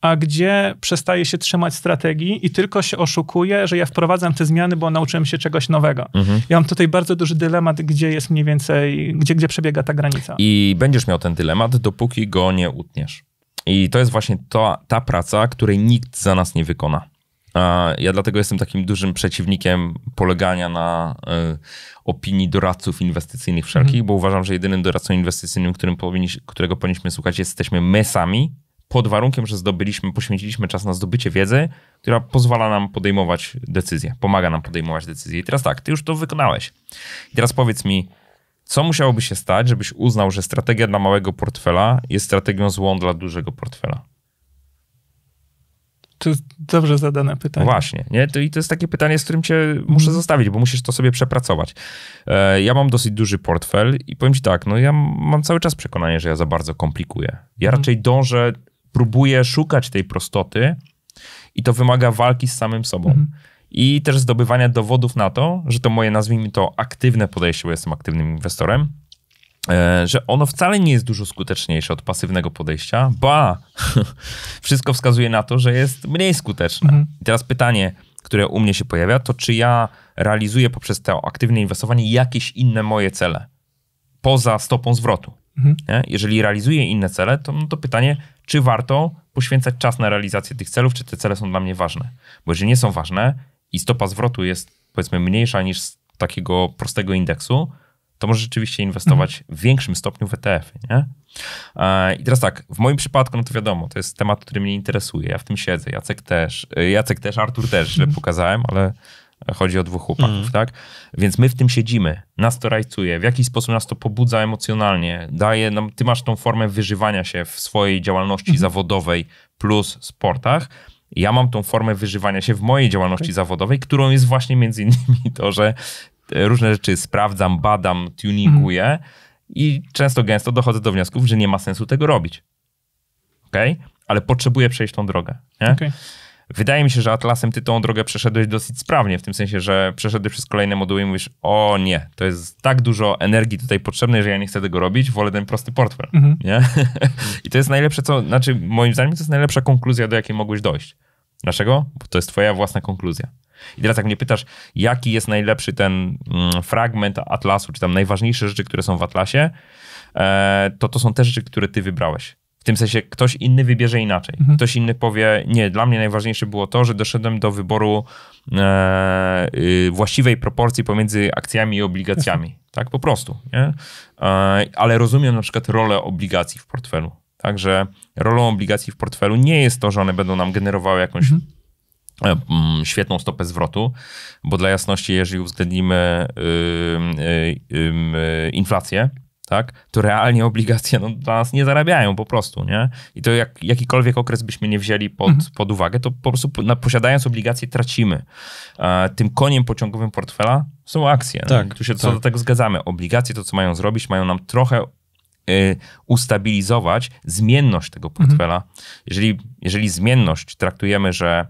a gdzie przestaje się trzymać strategii i tylko się oszukuje, że ja wprowadzam te zmiany, bo nauczyłem się czegoś nowego. Mhm. Ja mam tutaj bardzo duży dylemat, gdzie jest mniej więcej, gdzie, gdzie przebiega ta granica. I będziesz miał ten dylemat, dopóki go nie utniesz. I to jest właśnie to, ta praca, której nikt za nas nie wykona. Ja dlatego jestem takim dużym przeciwnikiem polegania na y, opinii doradców inwestycyjnych wszelkich, mhm. bo uważam, że jedynym doradcą inwestycyjnym, którym powinniś, którego powinniśmy słuchać, jesteśmy my sami, pod warunkiem, że zdobyliśmy, poświęciliśmy czas na zdobycie wiedzy, która pozwala nam podejmować decyzje, pomaga nam podejmować decyzje. I teraz tak, ty już to wykonałeś. I teraz powiedz mi, Co musiałoby się stać, żebyś uznał, że strategia dla małego portfela jest strategią złą dla dużego portfela? To jest dobrze zadane pytanie. No właśnie. Nie? To, I to jest takie pytanie, z którym cię muszę mm. zostawić, bo musisz to sobie przepracować. E, ja mam dosyć duży portfel i powiem ci tak, no ja mam cały czas przekonanie, że ja za bardzo komplikuję. Ja mm. raczej dążę, próbuję szukać tej prostoty i to wymaga walki z samym sobą. Mm. I też zdobywania dowodów na to, że to moje, nazwijmy to, aktywne podejście, bo jestem aktywnym inwestorem, że ono wcale nie jest dużo skuteczniejsze od pasywnego podejścia, ba, wszystko wskazuje na to, że jest mniej skuteczne. Mhm. I teraz pytanie, które u mnie się pojawia, to czy ja realizuję poprzez to aktywne inwestowanie jakieś inne moje cele poza stopą zwrotu? Mhm. Nie? Jeżeli realizuję inne cele, to, no to pytanie, czy warto poświęcać czas na realizację tych celów, czy te cele są dla mnie ważne? Bo jeżeli nie są ważne i stopa zwrotu jest, powiedzmy, mniejsza niż z takiego prostego indeksu, to może rzeczywiście inwestować w większym stopniu w E T F, nie? I teraz tak, w moim przypadku, no to wiadomo, to jest temat, który mnie interesuje, ja w tym siedzę, Jacek też, Jacek też, Artur też, źle pokazałem, ale chodzi o dwóch chłopaków, mm. tak? Więc my w tym siedzimy, nas to rajcuje, w jakiś sposób nas to pobudza emocjonalnie, daje nam, ty masz tą formę wyżywania się w swojej działalności mm. zawodowej plus sportach. Ja mam tą formę wyżywania się w mojej działalności okay. zawodowej, którą jest właśnie między innymi to, że różne rzeczy sprawdzam, badam, tuninguję mm. i często gęsto dochodzę do wniosków, że nie ma sensu tego robić. Okay? Ale potrzebuję przejść tą drogę. Nie? Okay. Wydaje mi się, że Atlasem ty tą drogę przeszedłeś dosyć sprawnie, w tym sensie, że przeszedłeś przez kolejne moduły i mówisz, o nie, to jest tak dużo energii tutaj potrzebnej, że ja nie chcę tego robić, wolę ten prosty portfel. Mm-hmm. Nie? I to jest najlepsze, co, znaczy moim zdaniem to jest najlepsza konkluzja, do jakiej mogłeś dojść. Dlaczego? Bo to jest twoja własna konkluzja. I teraz jak mnie pytasz, jaki jest najlepszy ten fragment Atlasu, czy tam najważniejsze rzeczy, które są w Atlasie, to to są te rzeczy, które ty wybrałeś. W tym sensie ktoś inny wybierze inaczej. Mhm. Ktoś inny powie, nie, dla mnie najważniejsze było to, że doszedłem do wyboru e, y, właściwej proporcji pomiędzy akcjami i obligacjami. Yes. Tak, po prostu. Nie? E, ale rozumiem na przykład rolę obligacji w portfelu. Także rolą obligacji w portfelu nie jest to, że one będą nam generowały jakąś mhm. świetną stopę zwrotu, bo dla jasności, jeżeli uwzględnimy yy, yy, yy, inflację, tak, to realnie obligacje no, dla nas nie zarabiają po prostu, nie? I to jak, jakikolwiek okres byśmy nie wzięli pod, mhm. pod uwagę, to po prostu no, posiadając obligacje tracimy. E, tym koniem pociągowym portfela są akcje. Tak, no? Tu się tak. co do tego zgadzamy. Obligacje to, co mają zrobić, mają nam trochę Y, ustabilizować zmienność tego portfela. Mhm. Jeżeli, jeżeli zmienność traktujemy, że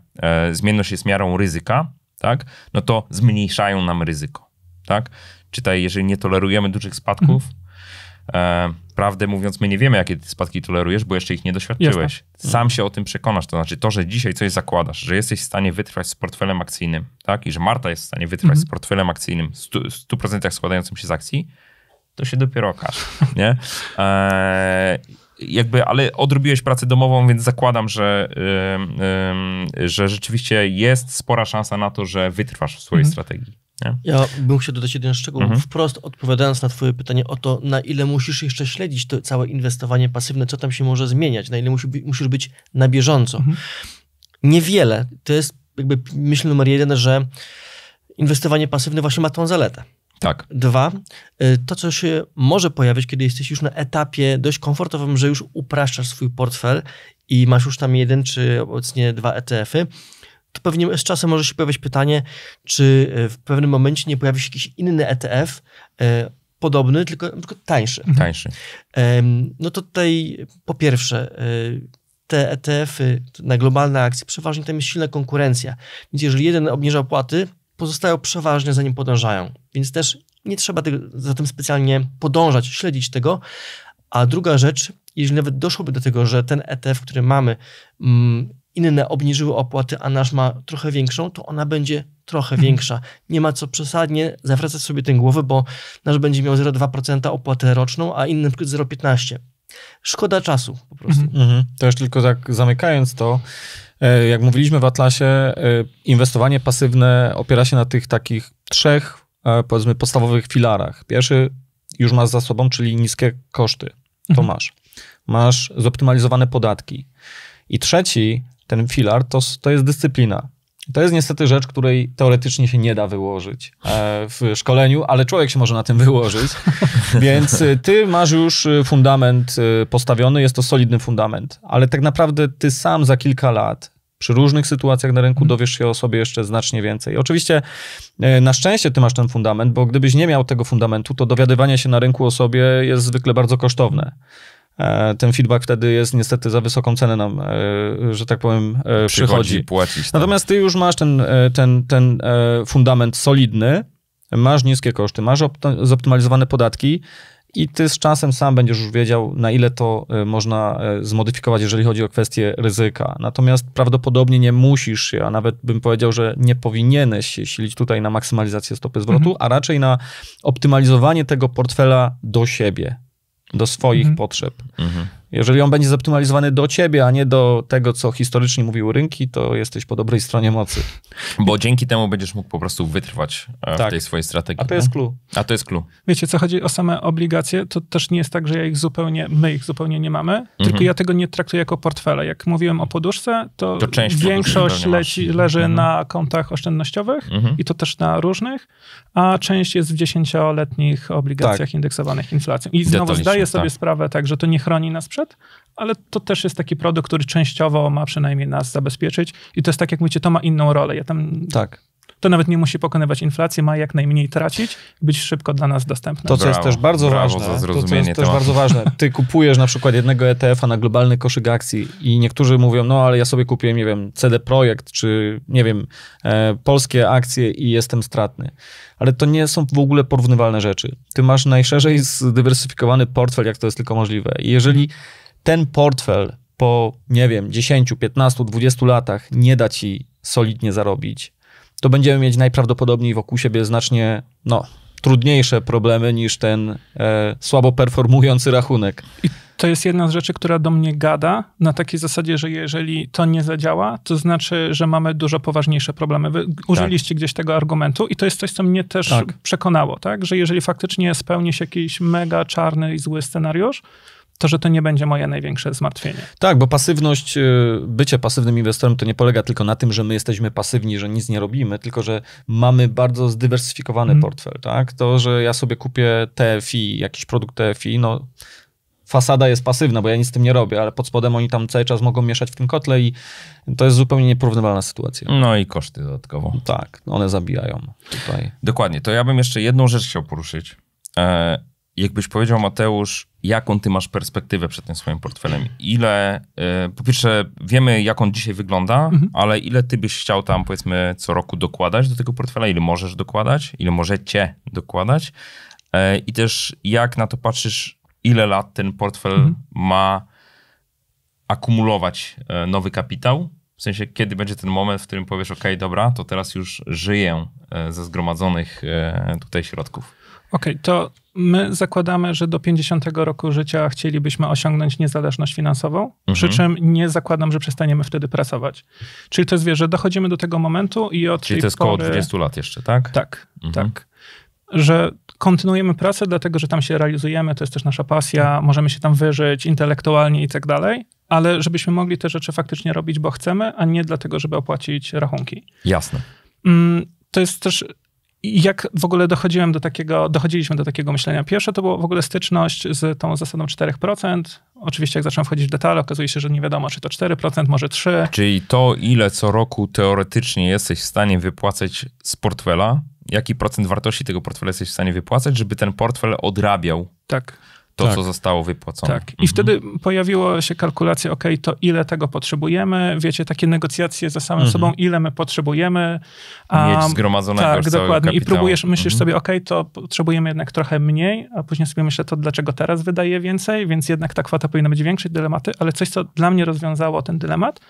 y, zmienność jest miarą ryzyka, tak, no to zmniejszają nam ryzyko. Tak? Czytaj, jeżeli nie tolerujemy dużych spadków, mhm. y, prawdę mówiąc, my nie wiemy, jakie te spadki tolerujesz, bo jeszcze ich nie doświadczyłeś. Jasne. Sam się o tym przekonasz. To znaczy to, że dzisiaj coś zakładasz, że jesteś w stanie wytrwać z portfelem akcyjnym, tak, i że Marta jest w stanie wytrwać mhm. z portfelem akcyjnym, sto procent składającym się z akcji, to się dopiero okaże, nie? E, jakby, ale odrobiłeś pracę domową, więc zakładam, że, y, y, że rzeczywiście jest spora szansa na to, że wytrwasz w swojej mhm. strategii. Nie? Ja bym chciał dodać jeden szczegół. Mhm. Wprost odpowiadając na twoje pytanie o to, na ile musisz jeszcze śledzić to całe inwestowanie pasywne, co tam się może zmieniać, na ile musi, musisz być na bieżąco. Mhm. Niewiele. To jest jakby myśl numer jeden, że inwestowanie pasywne właśnie ma tą zaletę. Tak. Dwa, to co się może pojawić, kiedy jesteś już na etapie dość komfortowym, że już upraszczasz swój portfel i masz już tam jeden czy obecnie dwa E T F-y, to pewnie z czasem może się pojawić pytanie, czy w pewnym momencie nie pojawi się jakiś inny E T F e, podobny, tylko na przykład tańszy. Tańszy. E, no to tutaj po pierwsze, e, te E T F-y na globalne akcje, przeważnie tam jest silna konkurencja, więc jeżeli jeden obniża opłaty, pozostałe przeważnie za nim podążają. Więc też nie trzeba tego, za tym specjalnie podążać, śledzić tego. A druga rzecz, jeżeli nawet doszłoby do tego, że ten E T F, który mamy, inne obniżyły opłaty, a nasz ma trochę większą, to ona będzie trochę większa. Nie ma co przesadnie zawracać sobie tę głowę, bo nasz będzie miał zero przecinek dwa procent opłatę roczną, a inny na przykład zero przecinek piętnaście procent. Szkoda czasu po prostu. Mm-hmm. Też tylko tak zamykając to, jak mówiliśmy w Atlasie, inwestowanie pasywne opiera się na tych takich trzech, powiedzmy, podstawowych filarach. Pierwszy już masz za sobą, czyli niskie koszty. To mhm. masz. Masz zoptymalizowane podatki. I trzeci, ten filar, to, to jest dyscyplina. To jest niestety rzecz, której teoretycznie się nie da wyłożyć w szkoleniu, ale człowiek się może na tym wyłożyć. Więc ty masz już fundament postawiony, jest to solidny fundament, ale tak naprawdę ty sam za kilka lat przy różnych sytuacjach na rynku dowiesz się o sobie jeszcze znacznie więcej. Oczywiście na szczęście ty masz ten fundament, bo gdybyś nie miał tego fundamentu, to dowiadywanie się na rynku o sobie jest zwykle bardzo kosztowne. Ten feedback wtedy jest niestety za wysoką cenę nam, że tak powiem, przychodzi. Płacić, tak. Natomiast ty już masz ten, ten, ten fundament solidny, masz niskie koszty, masz zoptymalizowane podatki i ty z czasem sam będziesz już wiedział, na ile to można zmodyfikować, jeżeli chodzi o kwestie ryzyka. Natomiast prawdopodobnie nie musisz się, a nawet bym powiedział, że nie powinieneś się silić tutaj na maksymalizację stopy zwrotu, mhm. a raczej na optymalizowanie tego portfela do siebie. Do swoich mhm. potrzeb. Mhm. Jeżeli on będzie zoptymalizowany do ciebie, a nie do tego, co historycznie mówiły rynki, to jesteś po dobrej stronie mocy. Bo dzięki temu będziesz mógł po prostu wytrwać w tak. tej swojej strategii. A to jest clue. A to jest clue. Wiecie, co chodzi o same obligacje, to też nie jest tak, że ja ich zupełnie, my ich zupełnie nie mamy, mhm. tylko ja tego nie traktuję jako portfele. Jak mówiłem o poduszce, to, to część większość leci, leży mhm. na kontach oszczędnościowych mhm. i to też na różnych, a część jest w dziesięcioletnich obligacjach tak. indeksowanych inflacją. I znowu zdaję sobie tak. sprawę, tak, że to nie chroni nas przed, ale to też jest taki produkt, który częściowo ma przynajmniej nas zabezpieczyć i to jest tak, jak mówicie, to ma inną rolę. Ja tam... Tak. To nawet nie musi pokonywać inflacji, ma jak najmniej tracić, być szybko dla nas dostępne. To, co brawo, jest też bardzo ważne, to, co jest też bardzo ważne, ty kupujesz na przykład jednego E T F-a na globalny koszyk akcji i niektórzy mówią, no ale ja sobie kupiłem, nie wiem, C D Projekt, czy nie wiem, e, polskie akcje i jestem stratny. Ale to nie są w ogóle porównywalne rzeczy. Ty masz najszerzej zdywersyfikowany portfel, jak to jest tylko możliwe. I jeżeli ten portfel po, nie wiem, dziesięciu, piętnastu, dwudziestu latach nie da ci solidnie zarobić, to będziemy mieć najprawdopodobniej wokół siebie znacznie no, trudniejsze problemy niż ten e, słabo performujący rachunek. I to jest jedna z rzeczy, która do mnie gada na takiej zasadzie, że jeżeli to nie zadziała, to znaczy, że mamy dużo poważniejsze problemy. Wy użyliście tak. gdzieś tego argumentu i to jest coś, co mnie też tak. przekonało, tak? Że jeżeli faktycznie spełni się jakiś mega czarny i zły scenariusz, to, że to nie będzie moje największe zmartwienie. Tak, bo pasywność, bycie pasywnym inwestorem to nie polega tylko na tym, że my jesteśmy pasywni, że nic nie robimy, tylko że mamy bardzo zdywersyfikowany mm. portfel, tak? To, że ja sobie kupię T F I, jakiś produkt T F I, no fasada jest pasywna, bo ja nic z tym nie robię, ale pod spodem oni tam cały czas mogą mieszać w tym kotle i to jest zupełnie nieporównywalna sytuacja. No i koszty dodatkowo. Tak, one zabijają tutaj. Dokładnie, to ja bym jeszcze jedną rzecz chciał poruszyć. E Jakbyś powiedział, Mateusz, jaką ty masz perspektywę przed tym swoim portfelem? Ile, yy, po pierwsze, wiemy, jak on dzisiaj wygląda, mhm. ale ile ty byś chciał tam, powiedzmy, co roku dokładać do tego portfela? Ile możesz dokładać? Ile możecie dokładać? Yy, I też, jak na to patrzysz, ile lat ten portfel mhm. ma akumulować yy, nowy kapitał? W sensie, kiedy będzie ten moment, w którym powiesz, okej, dobra, to teraz już żyję yy, ze zgromadzonych yy, tutaj środków. Okej, okay, to my zakładamy, że do pięćdziesiątego roku życia chcielibyśmy osiągnąć niezależność finansową, mhm. przy czym nie zakładam, że przestaniemy wtedy pracować. Czyli to jest, wiesz, że dochodzimy do tego momentu i od Czyli tej to jest pory... koło dwudziestu lat jeszcze, tak? Tak, mhm. tak. Że kontynuujemy pracę, dlatego że tam się realizujemy, to jest też nasza pasja, możemy się tam wyżyć intelektualnie i tak dalej, ale żebyśmy mogli te rzeczy faktycznie robić, bo chcemy, a nie dlatego, żeby opłacić rachunki. Jasne. To jest też... I jak w ogóle dochodziłem do takiego, dochodziliśmy do takiego myślenia? Pierwsze to była w ogóle styczność z tą zasadą czterech procent. Oczywiście jak zacząłem wchodzić w detale, okazuje się, że nie wiadomo, czy to cztery procent, może trzy procent. Czyli to, ile co roku teoretycznie jesteś w stanie wypłacać z portfela, jaki procent wartości tego portfela jesteś w stanie wypłacać, żeby ten portfel odrabiał. Tak. To, tak. co zostało wypłacone. Tak. I mhm. wtedy pojawiła się kalkulacja, ok, to ile tego potrzebujemy, wiecie, takie negocjacje ze samym mhm. sobą, ile my potrzebujemy. Um, Mieć zgromadzonego tak, dokładnie. Kapitału. I próbujesz, myślisz mhm. sobie, ok, to potrzebujemy jednak trochę mniej, a później sobie myślę, to dlaczego teraz wydaje więcej, więc jednak ta kwota powinna być większej, dylematy, ale coś, co dla mnie rozwiązało ten dylemat,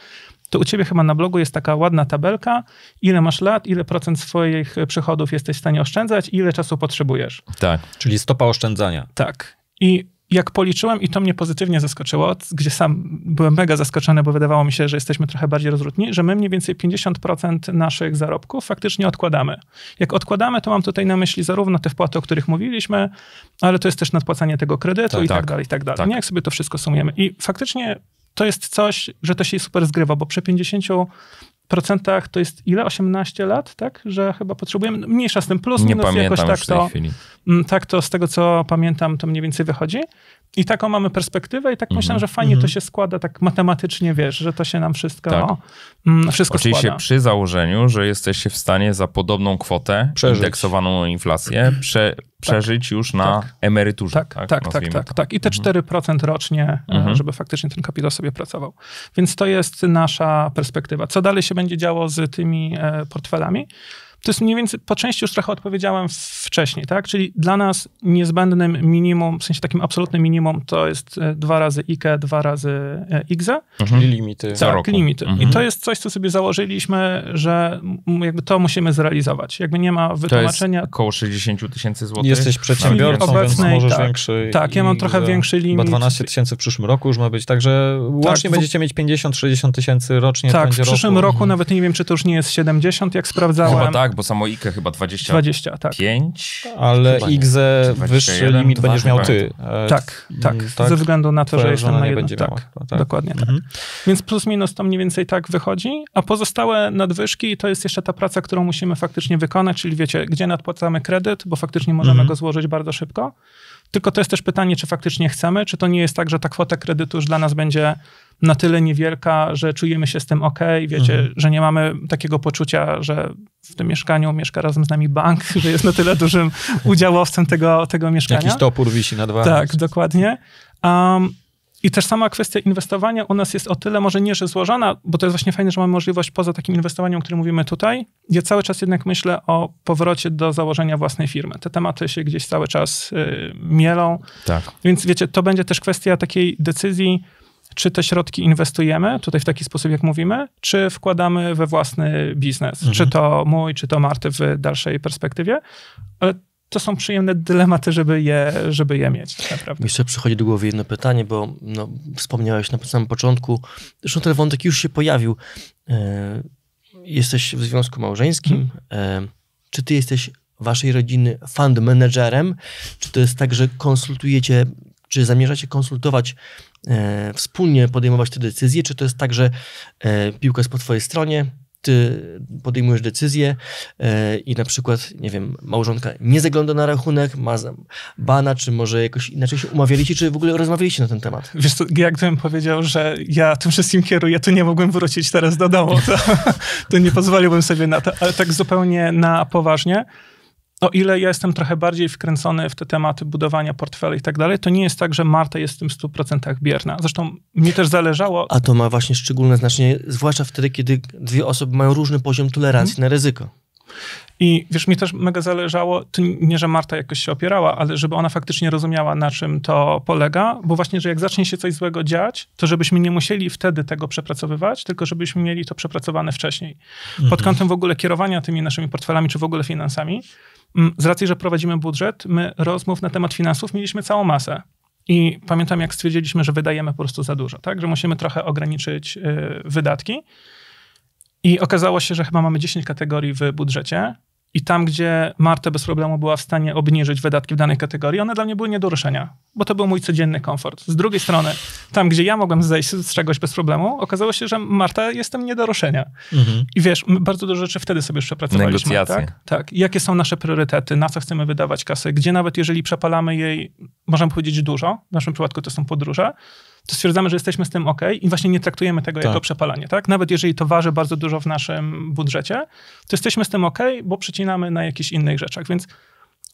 to u ciebie chyba na blogu jest taka ładna tabelka, ile masz lat, ile procent swoich przychodów jesteś w stanie oszczędzać i ile czasu potrzebujesz. Tak, czyli stopa oszczędzania. Tak. I jak policzyłem, i to mnie pozytywnie zaskoczyło, gdzie sam byłem mega zaskoczony, bo wydawało mi się, że jesteśmy trochę bardziej rozrzutni, że my mniej więcej pięćdziesiąt procent naszych zarobków faktycznie odkładamy. Jak odkładamy, to mam tutaj na myśli zarówno te wpłaty, o których mówiliśmy, ale to jest też nadpłacanie tego kredytu tak, i tak, tak dalej, i tak dalej. Tak. Nie, jak sobie to wszystko sumujemy. I faktycznie to jest coś, że to się super zgrywa, bo przy 50 procentach to jest ile? osiemnaście lat, tak? Że chyba potrzebujemy, mniejsza z tym plus, minus nie jakoś tak to, tak to z tego, co pamiętam, to mniej więcej wychodzi. I taką mamy perspektywę i tak mm -hmm. myślę, że fajnie mm -hmm. to się składa, tak matematycznie, wiesz, że to się nam wszystko, tak. o, mm, wszystko Oczywiście składa. Oczywiście przy założeniu, że jesteście w stanie za podobną kwotę przeżyć. indeksowaną inflację prze, tak. przeżyć już na tak. emeryturze. Tak, tak, tak, tak, tak, tak. I te cztery procent mm -hmm. rocznie, mm -hmm. żeby faktycznie ten kapitał sobie pracował. Więc to jest nasza perspektywa. Co dalej się będzie działo z tymi e, portfelami? To jest mniej więcej, po części już trochę odpowiedziałem wcześniej, tak? Czyli dla nas niezbędnym minimum, w sensie takim absolutnym minimum, to jest dwa razy I K E, dwa razy I K Z E. Mhm. Limity. Tak, roku. limity. Mhm. I to jest coś, co sobie założyliśmy, że jakby to musimy zrealizować. Jakby nie ma wytłumaczenia. To jest około sześćdziesiąt tysięcy złotych. Jesteś przedsiębiorcą, więc możesz tak, większy. Tak, ja mam trochę większy limit. Bo dwanaście tysięcy w przyszłym roku już ma być, także tak, łącznie w... będziecie mieć pięćdziesiąt sześćdziesiąt tysięcy rocznie. Tak, w przyszłym roku, roku mhm. nawet nie wiem, czy to już nie jest siedemdziesiąt, jak sprawdzałem. Chyba tak. Bo samo I K E chyba dwadzieścia pięć, ale I K Z E wyższy limit będziesz miał ty. Tak, tak, tak, ze względu na to, Twoja że jestem na jedno. Tak, miała, tak, dokładnie mhm. tak. Więc plus minus to mniej więcej tak wychodzi, a pozostałe nadwyżki to jest jeszcze ta praca, którą musimy faktycznie wykonać, czyli wiecie, gdzie nadpłacamy kredyt, bo faktycznie możemy mhm. go złożyć bardzo szybko, tylko to jest też pytanie, czy faktycznie chcemy, czy to nie jest tak, że ta kwota kredytu już dla nas będzie na tyle niewielka, że czujemy się z tym ok, wiecie, mhm. że nie mamy takiego poczucia, że w tym mieszkaniu mieszka razem z nami bank, że jest na tyle dużym udziałowcem tego, tego mieszkania. Jakiś topór wisi na dwa. Tak, dokładnie. Um, I też sama kwestia inwestowania u nas jest o tyle może nie, że złożona, bo to jest właśnie fajne, że mamy możliwość poza takim inwestowaniem, o którym mówimy tutaj. Ja cały czas jednak myślę o powrocie do założenia własnej firmy. Te tematy się gdzieś cały czas y, mielą. Tak. Więc wiecie, to będzie też kwestia takiej decyzji, czy te środki inwestujemy, tutaj w taki sposób, jak mówimy, czy wkładamy we własny biznes, mhm. czy to mój, czy to Marty w dalszej perspektywie, ale to są przyjemne dylematy, żeby je, żeby je mieć, naprawdę. Jeszcze przychodzi do głowy jedno pytanie, bo no, wspomniałeś na samym początku, zresztą ten wątek już się pojawił. E, jesteś w związku małżeńskim, e, czy ty jesteś waszej rodziny fund managerem, czy to jest tak, że konsultujecie, czy zamierzacie konsultować E, wspólnie podejmować te decyzje, czy to jest tak, że e, piłka jest po twojej stronie, ty podejmujesz decyzję e, i na przykład, nie wiem, małżonka nie zagląda na rachunek, ma bana, czy może jakoś inaczej się umawialiście, czy w ogóle rozmawialiście na ten temat? Wiesz co, ja gdybym powiedział, że ja tym wszystkim kieruję, to nie mogłem wrócić teraz do domu, to, to nie pozwoliłbym sobie na to, ale tak zupełnie na poważnie. O ile ja jestem trochę bardziej wkręcony w te tematy budowania portfela i tak dalej, to nie jest tak, że Marta jest w tym stu procentach bierna. Zresztą mi też zależało... A to ma właśnie szczególne znaczenie, zwłaszcza wtedy, kiedy dwie osoby mają różny poziom tolerancji hmm. na ryzyko. I wiesz, mi też mega zależało, nie, że Marta jakoś się opierała, ale żeby ona faktycznie rozumiała, na czym to polega, bo właśnie, że jak zacznie się coś złego dziać, to żebyśmy nie musieli wtedy tego przepracowywać, tylko żebyśmy mieli to przepracowane wcześniej. Mhm. Pod kątem w ogóle kierowania tymi naszymi portfelami, czy w ogóle finansami, z racji, że prowadzimy budżet, my rozmów na temat finansów mieliśmy całą masę. I pamiętam, jak stwierdziliśmy, że wydajemy po prostu za dużo, tak? Że musimy trochę ograniczyć yy, wydatki. I okazało się, że chyba mamy dziesięć kategorii w budżecie i tam, gdzie Marta bez problemu była w stanie obniżyć wydatki w danej kategorii, one dla mnie były nie do ruszenia, bo to był mój codzienny komfort. Z drugiej strony, tam, gdzie ja mogłem zejść z czegoś bez problemu, okazało się, że Marta, jestem nie do ruszenia. Mhm. I wiesz, my bardzo dużo rzeczy wtedy sobie już przepracowaliśmy. Negocjacje. Tak? Tak. Jakie są nasze priorytety, na co chcemy wydawać kasy, gdzie nawet jeżeli przepalamy jej, możemy powiedzieć dużo, w naszym przypadku to są podróże, to stwierdzamy, że jesteśmy z tym ok i właśnie nie traktujemy tego tak. jako przepalanie, tak? Nawet jeżeli to waży bardzo dużo w naszym budżecie, to jesteśmy z tym ok, bo przecinamy na jakichś innych rzeczach, więc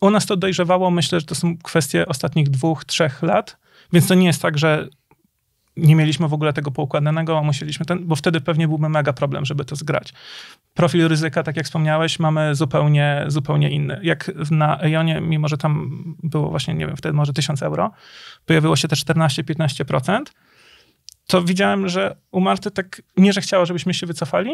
u nas to dojrzewało, myślę, że to są kwestie ostatnich dwóch, trzech lat, więc to nie jest tak, że nie mieliśmy w ogóle tego poukładanego, musieliśmy ten, bo wtedy pewnie byłby mega problem, żeby to zgrać. Profil ryzyka, tak jak wspomniałeś, mamy zupełnie, zupełnie inny. Jak na Aionie, mimo że tam było właśnie, nie wiem, wtedy może tysiąc euro, pojawiło się te czternaście do piętnastu procent, to widziałem, że u Marty tak nie, że chciała, żebyśmy się wycofali,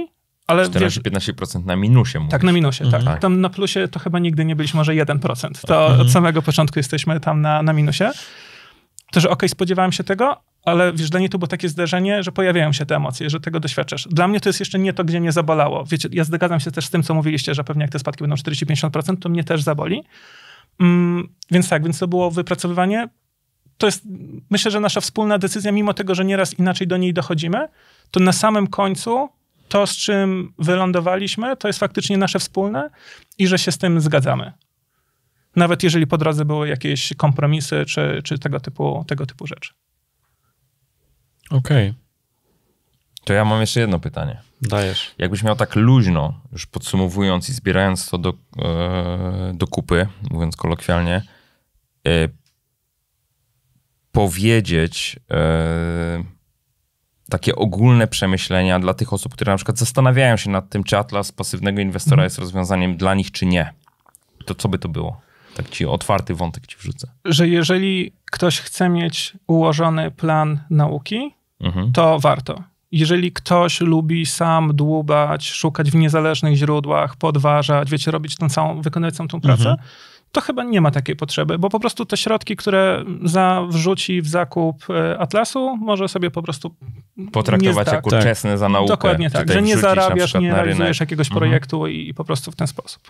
ale czternaście do piętnastu procent na minusie. Mówisz. Tak, na minusie, mhm. tak. Tam na plusie to chyba nigdy nie byliśmy, może jeden procent. To mhm. od samego początku jesteśmy tam na, na minusie. To, że okej, okay, spodziewałem się tego, ale wiesz, dla niej to było takie zdarzenie, że pojawiają się te emocje, że tego doświadczasz. Dla mnie to jest jeszcze nie to, gdzie mnie zabolało. Wiecie, ja zgadzam się też z tym, co mówiliście, że pewnie jak te spadki będą czterdzieści do pięćdziesięciu procent, to mnie też zaboli. Mm, więc tak, więc to było wypracowywanie. To jest, myślę, że nasza wspólna decyzja, mimo tego, że nieraz inaczej do niej dochodzimy, to na samym końcu to, z czym wylądowaliśmy, to jest faktycznie nasze wspólne i że się z tym zgadzamy. Nawet jeżeli po drodze były jakieś kompromisy czy, czy tego typu, tego typu rzeczy. Okej. Okay. To ja mam jeszcze jedno pytanie. Dajesz. Jakbyś miał tak luźno, już podsumowując i zbierając to do, e, do kupy, mówiąc kolokwialnie, e, powiedzieć e, takie ogólne przemyślenia dla tych osób, które na przykład zastanawiają się nad tym, czy Atlas pasywnego inwestora mm. jest rozwiązaniem dla nich, czy nie. To co by to było? Tak ci otwarty wątek ci wrzucę. Że jeżeli ktoś chce mieć ułożony plan nauki, mhm. to warto. Jeżeli ktoś lubi sam dłubać, szukać w niezależnych źródłach, podważać, wiecie, robić tą całą, wykonywać całą tą pracę, mhm. to chyba nie ma takiej potrzeby, bo po prostu te środki, które za, wrzuci w zakup Atlasu, może sobie po prostu potraktować nie jako tak. czesne za naukę. Dokładnie tak, że nie zarabiasz, nie realizujesz jakiegoś mhm. projektu i, i po prostu w ten sposób.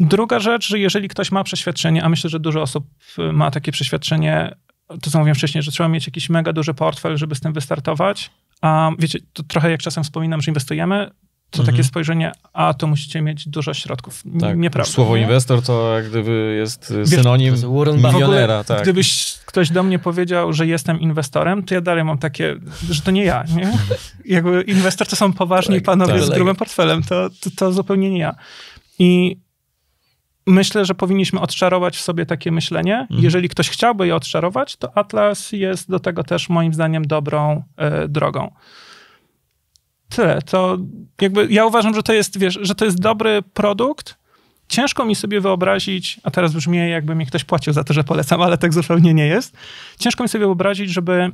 Druga rzecz, że jeżeli ktoś ma przeświadczenie, a myślę, że dużo osób ma takie przeświadczenie, to co mówiłem wcześniej, że trzeba mieć jakiś mega duży portfel, żeby z tym wystartować, a wiecie, to trochę jak czasem wspominam, że inwestujemy, to mhm. takie spojrzenie, a to musicie mieć dużo środków. Tak. Nieprawda. Słowo nie? inwestor to jak gdyby jest synonim Wiesz, milionera. Ogóle, tak. Gdybyś ktoś do mnie powiedział, że jestem inwestorem, to ja dalej mam takie, że to nie ja. Nie? Jakby inwestor to są poważni panowie tak, tak. z grubym portfelem. To, to, to zupełnie nie ja. I myślę, że powinniśmy odczarować w sobie takie myślenie. Mhm. Jeżeli ktoś chciałby je odczarować, to Atlas jest do tego też moim zdaniem dobrą y, drogą. Tyle. To jakby ja uważam, że to jest, wiesz, że to jest dobry produkt. Ciężko mi sobie wyobrazić, a teraz brzmi jakby mi ktoś płacił za to, że polecam, ale tak zupełnie nie jest. Ciężko mi sobie wyobrazić, żeby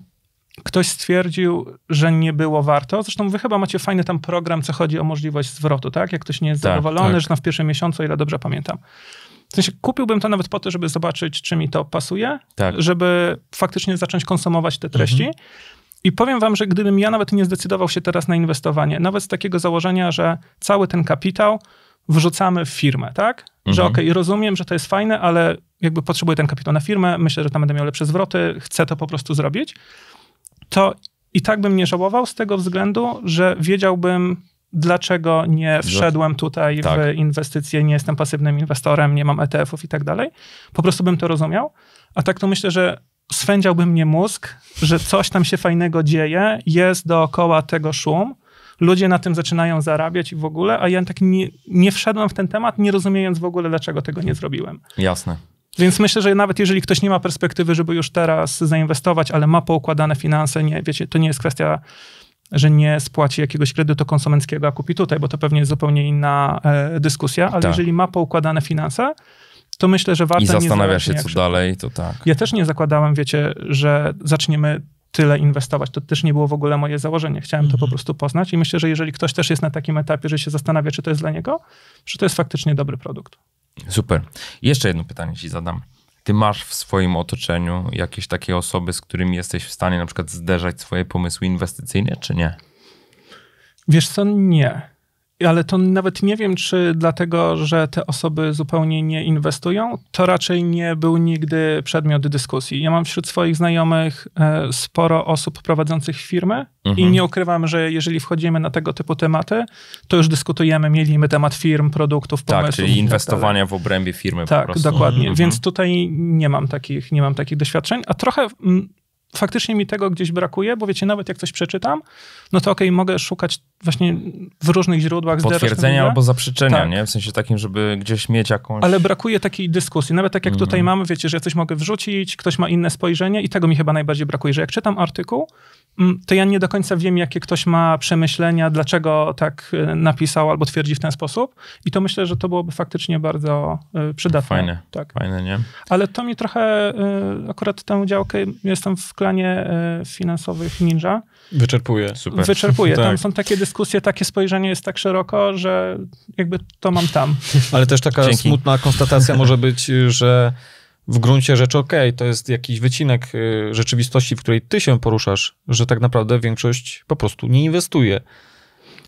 ktoś stwierdził, że nie było warto. Zresztą wy chyba macie fajny tam program, co chodzi o możliwość zwrotu, tak? Jak ktoś nie jest tak, zadowolony, tak. że tam w pierwszym miesiącu, ile dobrze pamiętam. W sensie kupiłbym to nawet po to, żeby zobaczyć, czy mi to pasuje, tak. żeby faktycznie zacząć konsumować te treści. Mhm. I powiem wam, że gdybym ja nawet nie zdecydował się teraz na inwestowanie, nawet z takiego założenia, że cały ten kapitał wrzucamy w firmę, tak? Mhm. Że okej, okay, rozumiem, że to jest fajne, ale jakby potrzebuję ten kapitał na firmę, myślę, że tam będę miał lepsze zwroty, chcę to po prostu zrobić. To i tak bym nie żałował z tego względu, że wiedziałbym, dlaczego nie wszedłem tutaj tak. w inwestycje, nie jestem pasywnym inwestorem, nie mam E T F-ów i tak dalej. Po prostu bym to rozumiał. A tak to myślę, że swędziałby mnie mózg, że coś tam się fajnego dzieje, jest dookoła tego szum, ludzie na tym zaczynają zarabiać i w ogóle, a ja tak nie, nie wszedłem w ten temat, nie rozumiejąc w ogóle, dlaczego tego nie zrobiłem. Jasne. Więc myślę, że nawet jeżeli ktoś nie ma perspektywy, żeby już teraz zainwestować, ale ma poukładane finanse, nie, wiecie, to nie jest kwestia, że nie spłaci jakiegoś kredytu konsumenckiego, a kupi tutaj, bo to pewnie jest zupełnie inna e, dyskusja, ale tak. jeżeli ma poukładane finanse, to myślę, że warto... I zastanawia się, co dalej, to tak. Ja też nie zakładałem, wiecie, że zaczniemy tyle inwestować. To też nie było w ogóle moje założenie. Chciałem mhm. to po prostu poznać i myślę, że jeżeli ktoś też jest na takim etapie, że się zastanawia, czy to jest dla niego, czy to jest faktycznie dobry produkt. Super. Jeszcze jedno pytanie ci zadam. Ty masz w swoim otoczeniu jakieś takie osoby, z którymi jesteś w stanie na przykład zderzać swoje pomysły inwestycyjne, czy nie? Wiesz co, nie. Ale to nawet nie wiem, czy dlatego, że te osoby zupełnie nie inwestują, to raczej nie był nigdy przedmiot dyskusji. Ja mam wśród swoich znajomych sporo osób prowadzących firmy mhm. i nie ukrywam, że jeżeli wchodzimy na tego typu tematy, to już dyskutujemy, mielimy temat firm, produktów, pomysłów. Tak, czyli inwestowania w obrębie firmy tak, po prostu. Tak, dokładnie. Mhm. Więc tutaj nie mam takich, nie mam takich doświadczeń, a trochę... Faktycznie mi tego gdzieś brakuje, bo wiecie, nawet jak coś przeczytam, no to okej, okay, mogę szukać właśnie w różnych źródłach. Potwierdzenia albo zaprzeczenia, tak. nie? W sensie takim, żeby gdzieś mieć jakąś... Ale brakuje takiej dyskusji. Nawet tak jak mm. tutaj mamy, wiecie, że ja coś mogę wrzucić, ktoś ma inne spojrzenie i tego mi chyba najbardziej brakuje, że jak czytam artykuł, to ja nie do końca wiem, jakie ktoś ma przemyślenia, dlaczego tak napisał albo twierdzi w ten sposób. I to myślę, że to byłoby faktycznie bardzo przydatne. Fajne, tak. Fajne, nie? Ale to mi trochę, akurat tę działkę, jestem w planie finansowych ninja. Wyczerpuje. Super. Wyczerpuje. Tam tak. są takie dyskusje, takie spojrzenie jest tak szeroko, że jakby to mam tam. Ale też taka Dzięki. smutna konstatacja może być, że w gruncie rzeczy okej, okay, to jest jakiś wycinek rzeczywistości, w której ty się poruszasz, że tak naprawdę większość po prostu nie inwestuje.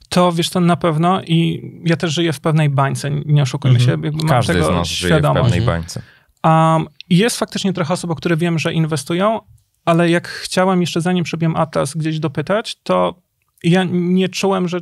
To wiesz to na pewno i ja też żyję w pewnej bańce, nie oszukujmy mhm. się. Jakby Każdy mam tego z nas świadomość. żyje w pewnej bańce. Um, jest faktycznie trochę osób, o które wiem, że inwestują, ale jak chciałem jeszcze zanim przebiłem Atlas gdzieś dopytać, to ja nie czułem, że,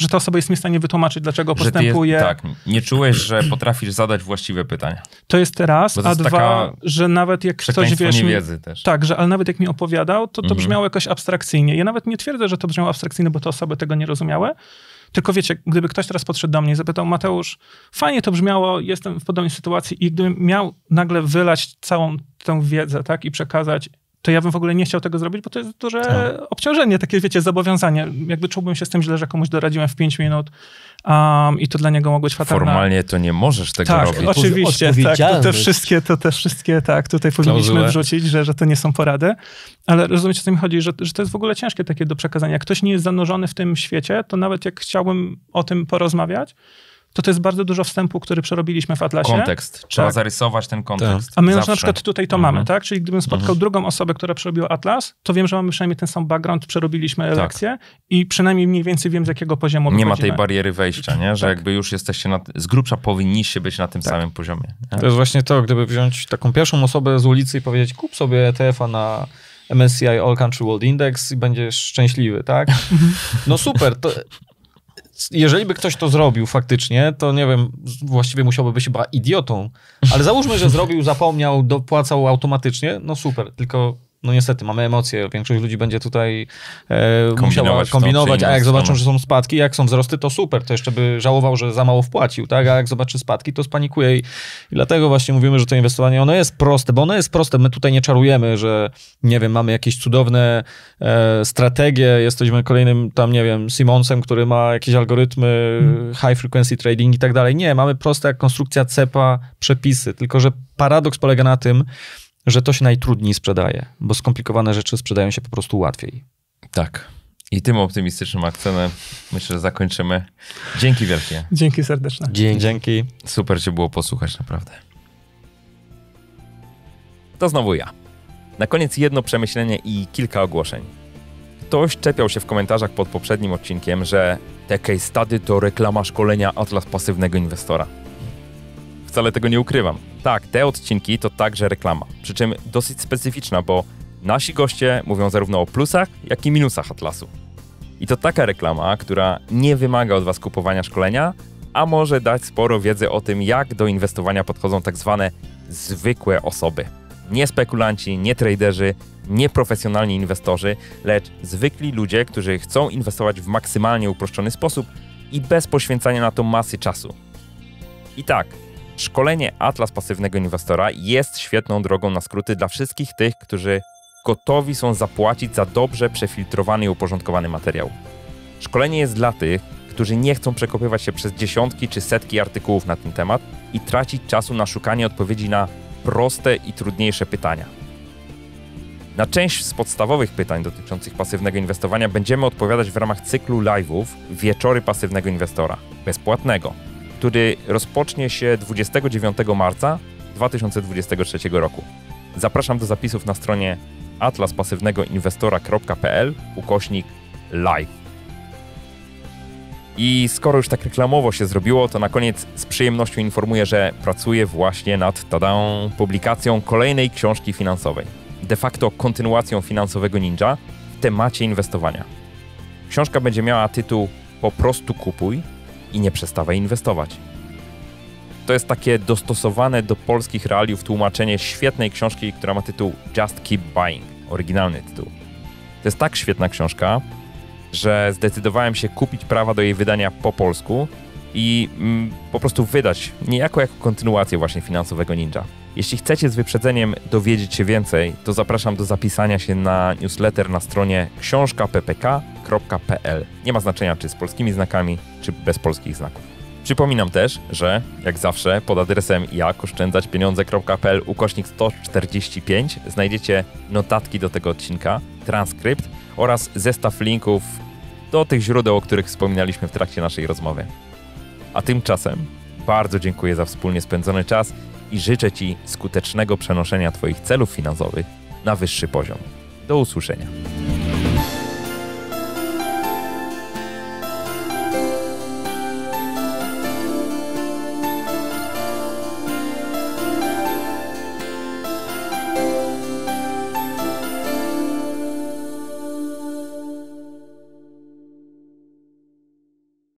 że ta osoba jest mi w stanie wytłumaczyć, dlaczego że postępuje. Jest, tak, nie czułeś, że potrafisz zadać właściwe pytania. To jest raz, a dwa, że nawet jak ktoś wiesz... niewiedzy też. Tak, że, ale nawet jak mi opowiadał, to to mhm. brzmiało jakoś abstrakcyjnie. Ja nawet nie twierdzę, że to brzmiało abstrakcyjnie, bo te osoby tego nie rozumiały. Tylko wiecie, gdyby ktoś teraz podszedł do mnie i zapytał: Mateusz, fajnie to brzmiało, jestem w podobnej sytuacji, i gdybym miał nagle wylać całą tę wiedzę, tak, i przekazać, to ja bym w ogóle nie chciał tego zrobić, bo to jest duże no. obciążenie, takie wiecie, zobowiązanie. Jakby czułbym się z tym źle, że komuś doradziłem w pięć minut um, i to dla niego mogło być fatalne. Formalnie to nie możesz tego tak, robić. Oczywiście, tak, to te wszystkie, to te wszystkie, tak, tutaj powinniśmy Klauzule. wrzucić, że, że to nie są porady. Ale rozumiecie, o co mi chodzi, że, że to jest w ogóle ciężkie takie do przekazania. Jak ktoś nie jest zanurzony w tym świecie, to nawet jak chciałbym o tym porozmawiać, to to jest bardzo dużo wstępu, który przerobiliśmy w Atlasie. Kontekst. Trzeba tak. zarysować ten kontekst. Tak. A my już na przykład tutaj to mhm. mamy, tak? Czyli gdybym spotkał mhm. drugą osobę, która przerobiła Atlas, to wiem, że mamy przynajmniej ten sam background, przerobiliśmy lekcję tak. i przynajmniej mniej więcej wiem, z jakiego poziomu Nie wychodzimy. ma tej bariery wejścia, nie? Że tak. jakby już jesteście, na, z grubsza powinniście być na tym tak. samym poziomie. Nie? To jest właśnie to, gdyby wziąć taką pierwszą osobę z ulicy i powiedzieć: kup sobie E T F-a na M S C I All Country World Index i będziesz szczęśliwy, tak? No super, to... Jeżeli by ktoś to zrobił faktycznie, to nie wiem, właściwie musiałby być chyba idiotą, ale załóżmy, że zrobił, zapomniał, dopłacał automatycznie, no super, tylko no niestety mamy emocje, większość ludzi będzie tutaj e, musiała kombinować, a jak zobaczą, że są spadki, jak są wzrosty, to super, to jeszcze by żałował, że za mało wpłacił, tak? A jak zobaczy spadki, to spanikuje i, i dlatego właśnie mówimy, że to inwestowanie, ono jest proste, bo ono jest proste, my tutaj nie czarujemy, że nie wiem, mamy jakieś cudowne e, strategie, jesteśmy kolejnym tam, nie wiem, Simonsem, który ma jakieś algorytmy, hmm. high frequency trading i tak dalej, nie, mamy proste jak konstrukcja cepa, przepisy, tylko że paradoks polega na tym, że to się najtrudniej sprzedaje, bo skomplikowane rzeczy sprzedają się po prostu łatwiej. Tak. I tym optymistycznym akcentem myślę, że zakończymy. Dzięki wielkie. Dzięki serdeczne. Dzięki. Dzięki. Super cię było posłuchać, naprawdę. To znowu ja. Na koniec jedno przemyślenie i kilka ogłoszeń. Ktoś czepiał się w komentarzach pod poprzednim odcinkiem, że te case study to reklama szkolenia Atlas Pasywnego Inwestora. Wcale tego nie ukrywam. Tak, te odcinki to także reklama, przy czym dosyć specyficzna, bo nasi goście mówią zarówno o plusach, jak i minusach Atlasu. I to taka reklama, która nie wymaga od was kupowania szkolenia, a może dać sporo wiedzy o tym, jak do inwestowania podchodzą tak zwane zwykłe osoby. Nie spekulanci, nie traderzy, nie profesjonalni inwestorzy, lecz zwykli ludzie, którzy chcą inwestować w maksymalnie uproszczony sposób i bez poświęcania na to masy czasu. I tak, szkolenie Atlas Pasywnego Inwestora jest świetną drogą na skróty dla wszystkich tych, którzy gotowi są zapłacić za dobrze przefiltrowany i uporządkowany materiał. Szkolenie jest dla tych, którzy nie chcą przekopywać się przez dziesiątki czy setki artykułów na ten temat i tracić czasu na szukanie odpowiedzi na proste i trudniejsze pytania. Na część z podstawowych pytań dotyczących pasywnego inwestowania będziemy odpowiadać w ramach cyklu live'ów Wieczory Pasywnego Inwestora, bezpłatnego, który rozpocznie się dwudziestego dziewiątego marca dwa tysiące dwudziestego trzeciego roku. Zapraszam do zapisów na stronie atlaspasywnegoinwestora.pl ukośnik live. I skoro już tak reklamowo się zrobiło, to na koniec z przyjemnością informuję, że pracuję właśnie nad tadą, publikacją kolejnej książki finansowej. De facto kontynuacją Finansowego Ninja w temacie inwestowania. Książka będzie miała tytuł Po prostu kupuj i nie przestawaj inwestować. To jest takie dostosowane do polskich realiów tłumaczenie świetnej książki, która ma tytuł Just Keep Buying, oryginalny tytuł. To jest tak świetna książka, że zdecydowałem się kupić prawa do jej wydania po polsku i mm, po prostu wydać, niejako jako kontynuację właśnie Finansowego Ninja. Jeśli chcecie z wyprzedzeniem dowiedzieć się więcej, to zapraszam do zapisania się na newsletter na stronie książka p p k kropka p l. Nie ma znaczenia, czy z polskimi znakami, czy bez polskich znaków. Przypominam też, że jak zawsze pod adresem jakoszczędzaćpieniądze.pl ukośnik sto czterdzieści pięć znajdziecie notatki do tego odcinka, transkrypt oraz zestaw linków do tych źródeł, o których wspominaliśmy w trakcie naszej rozmowy. A tymczasem bardzo dziękuję za wspólnie spędzony czas i życzę ci skutecznego przenoszenia twoich celów finansowych na wyższy poziom. Do usłyszenia.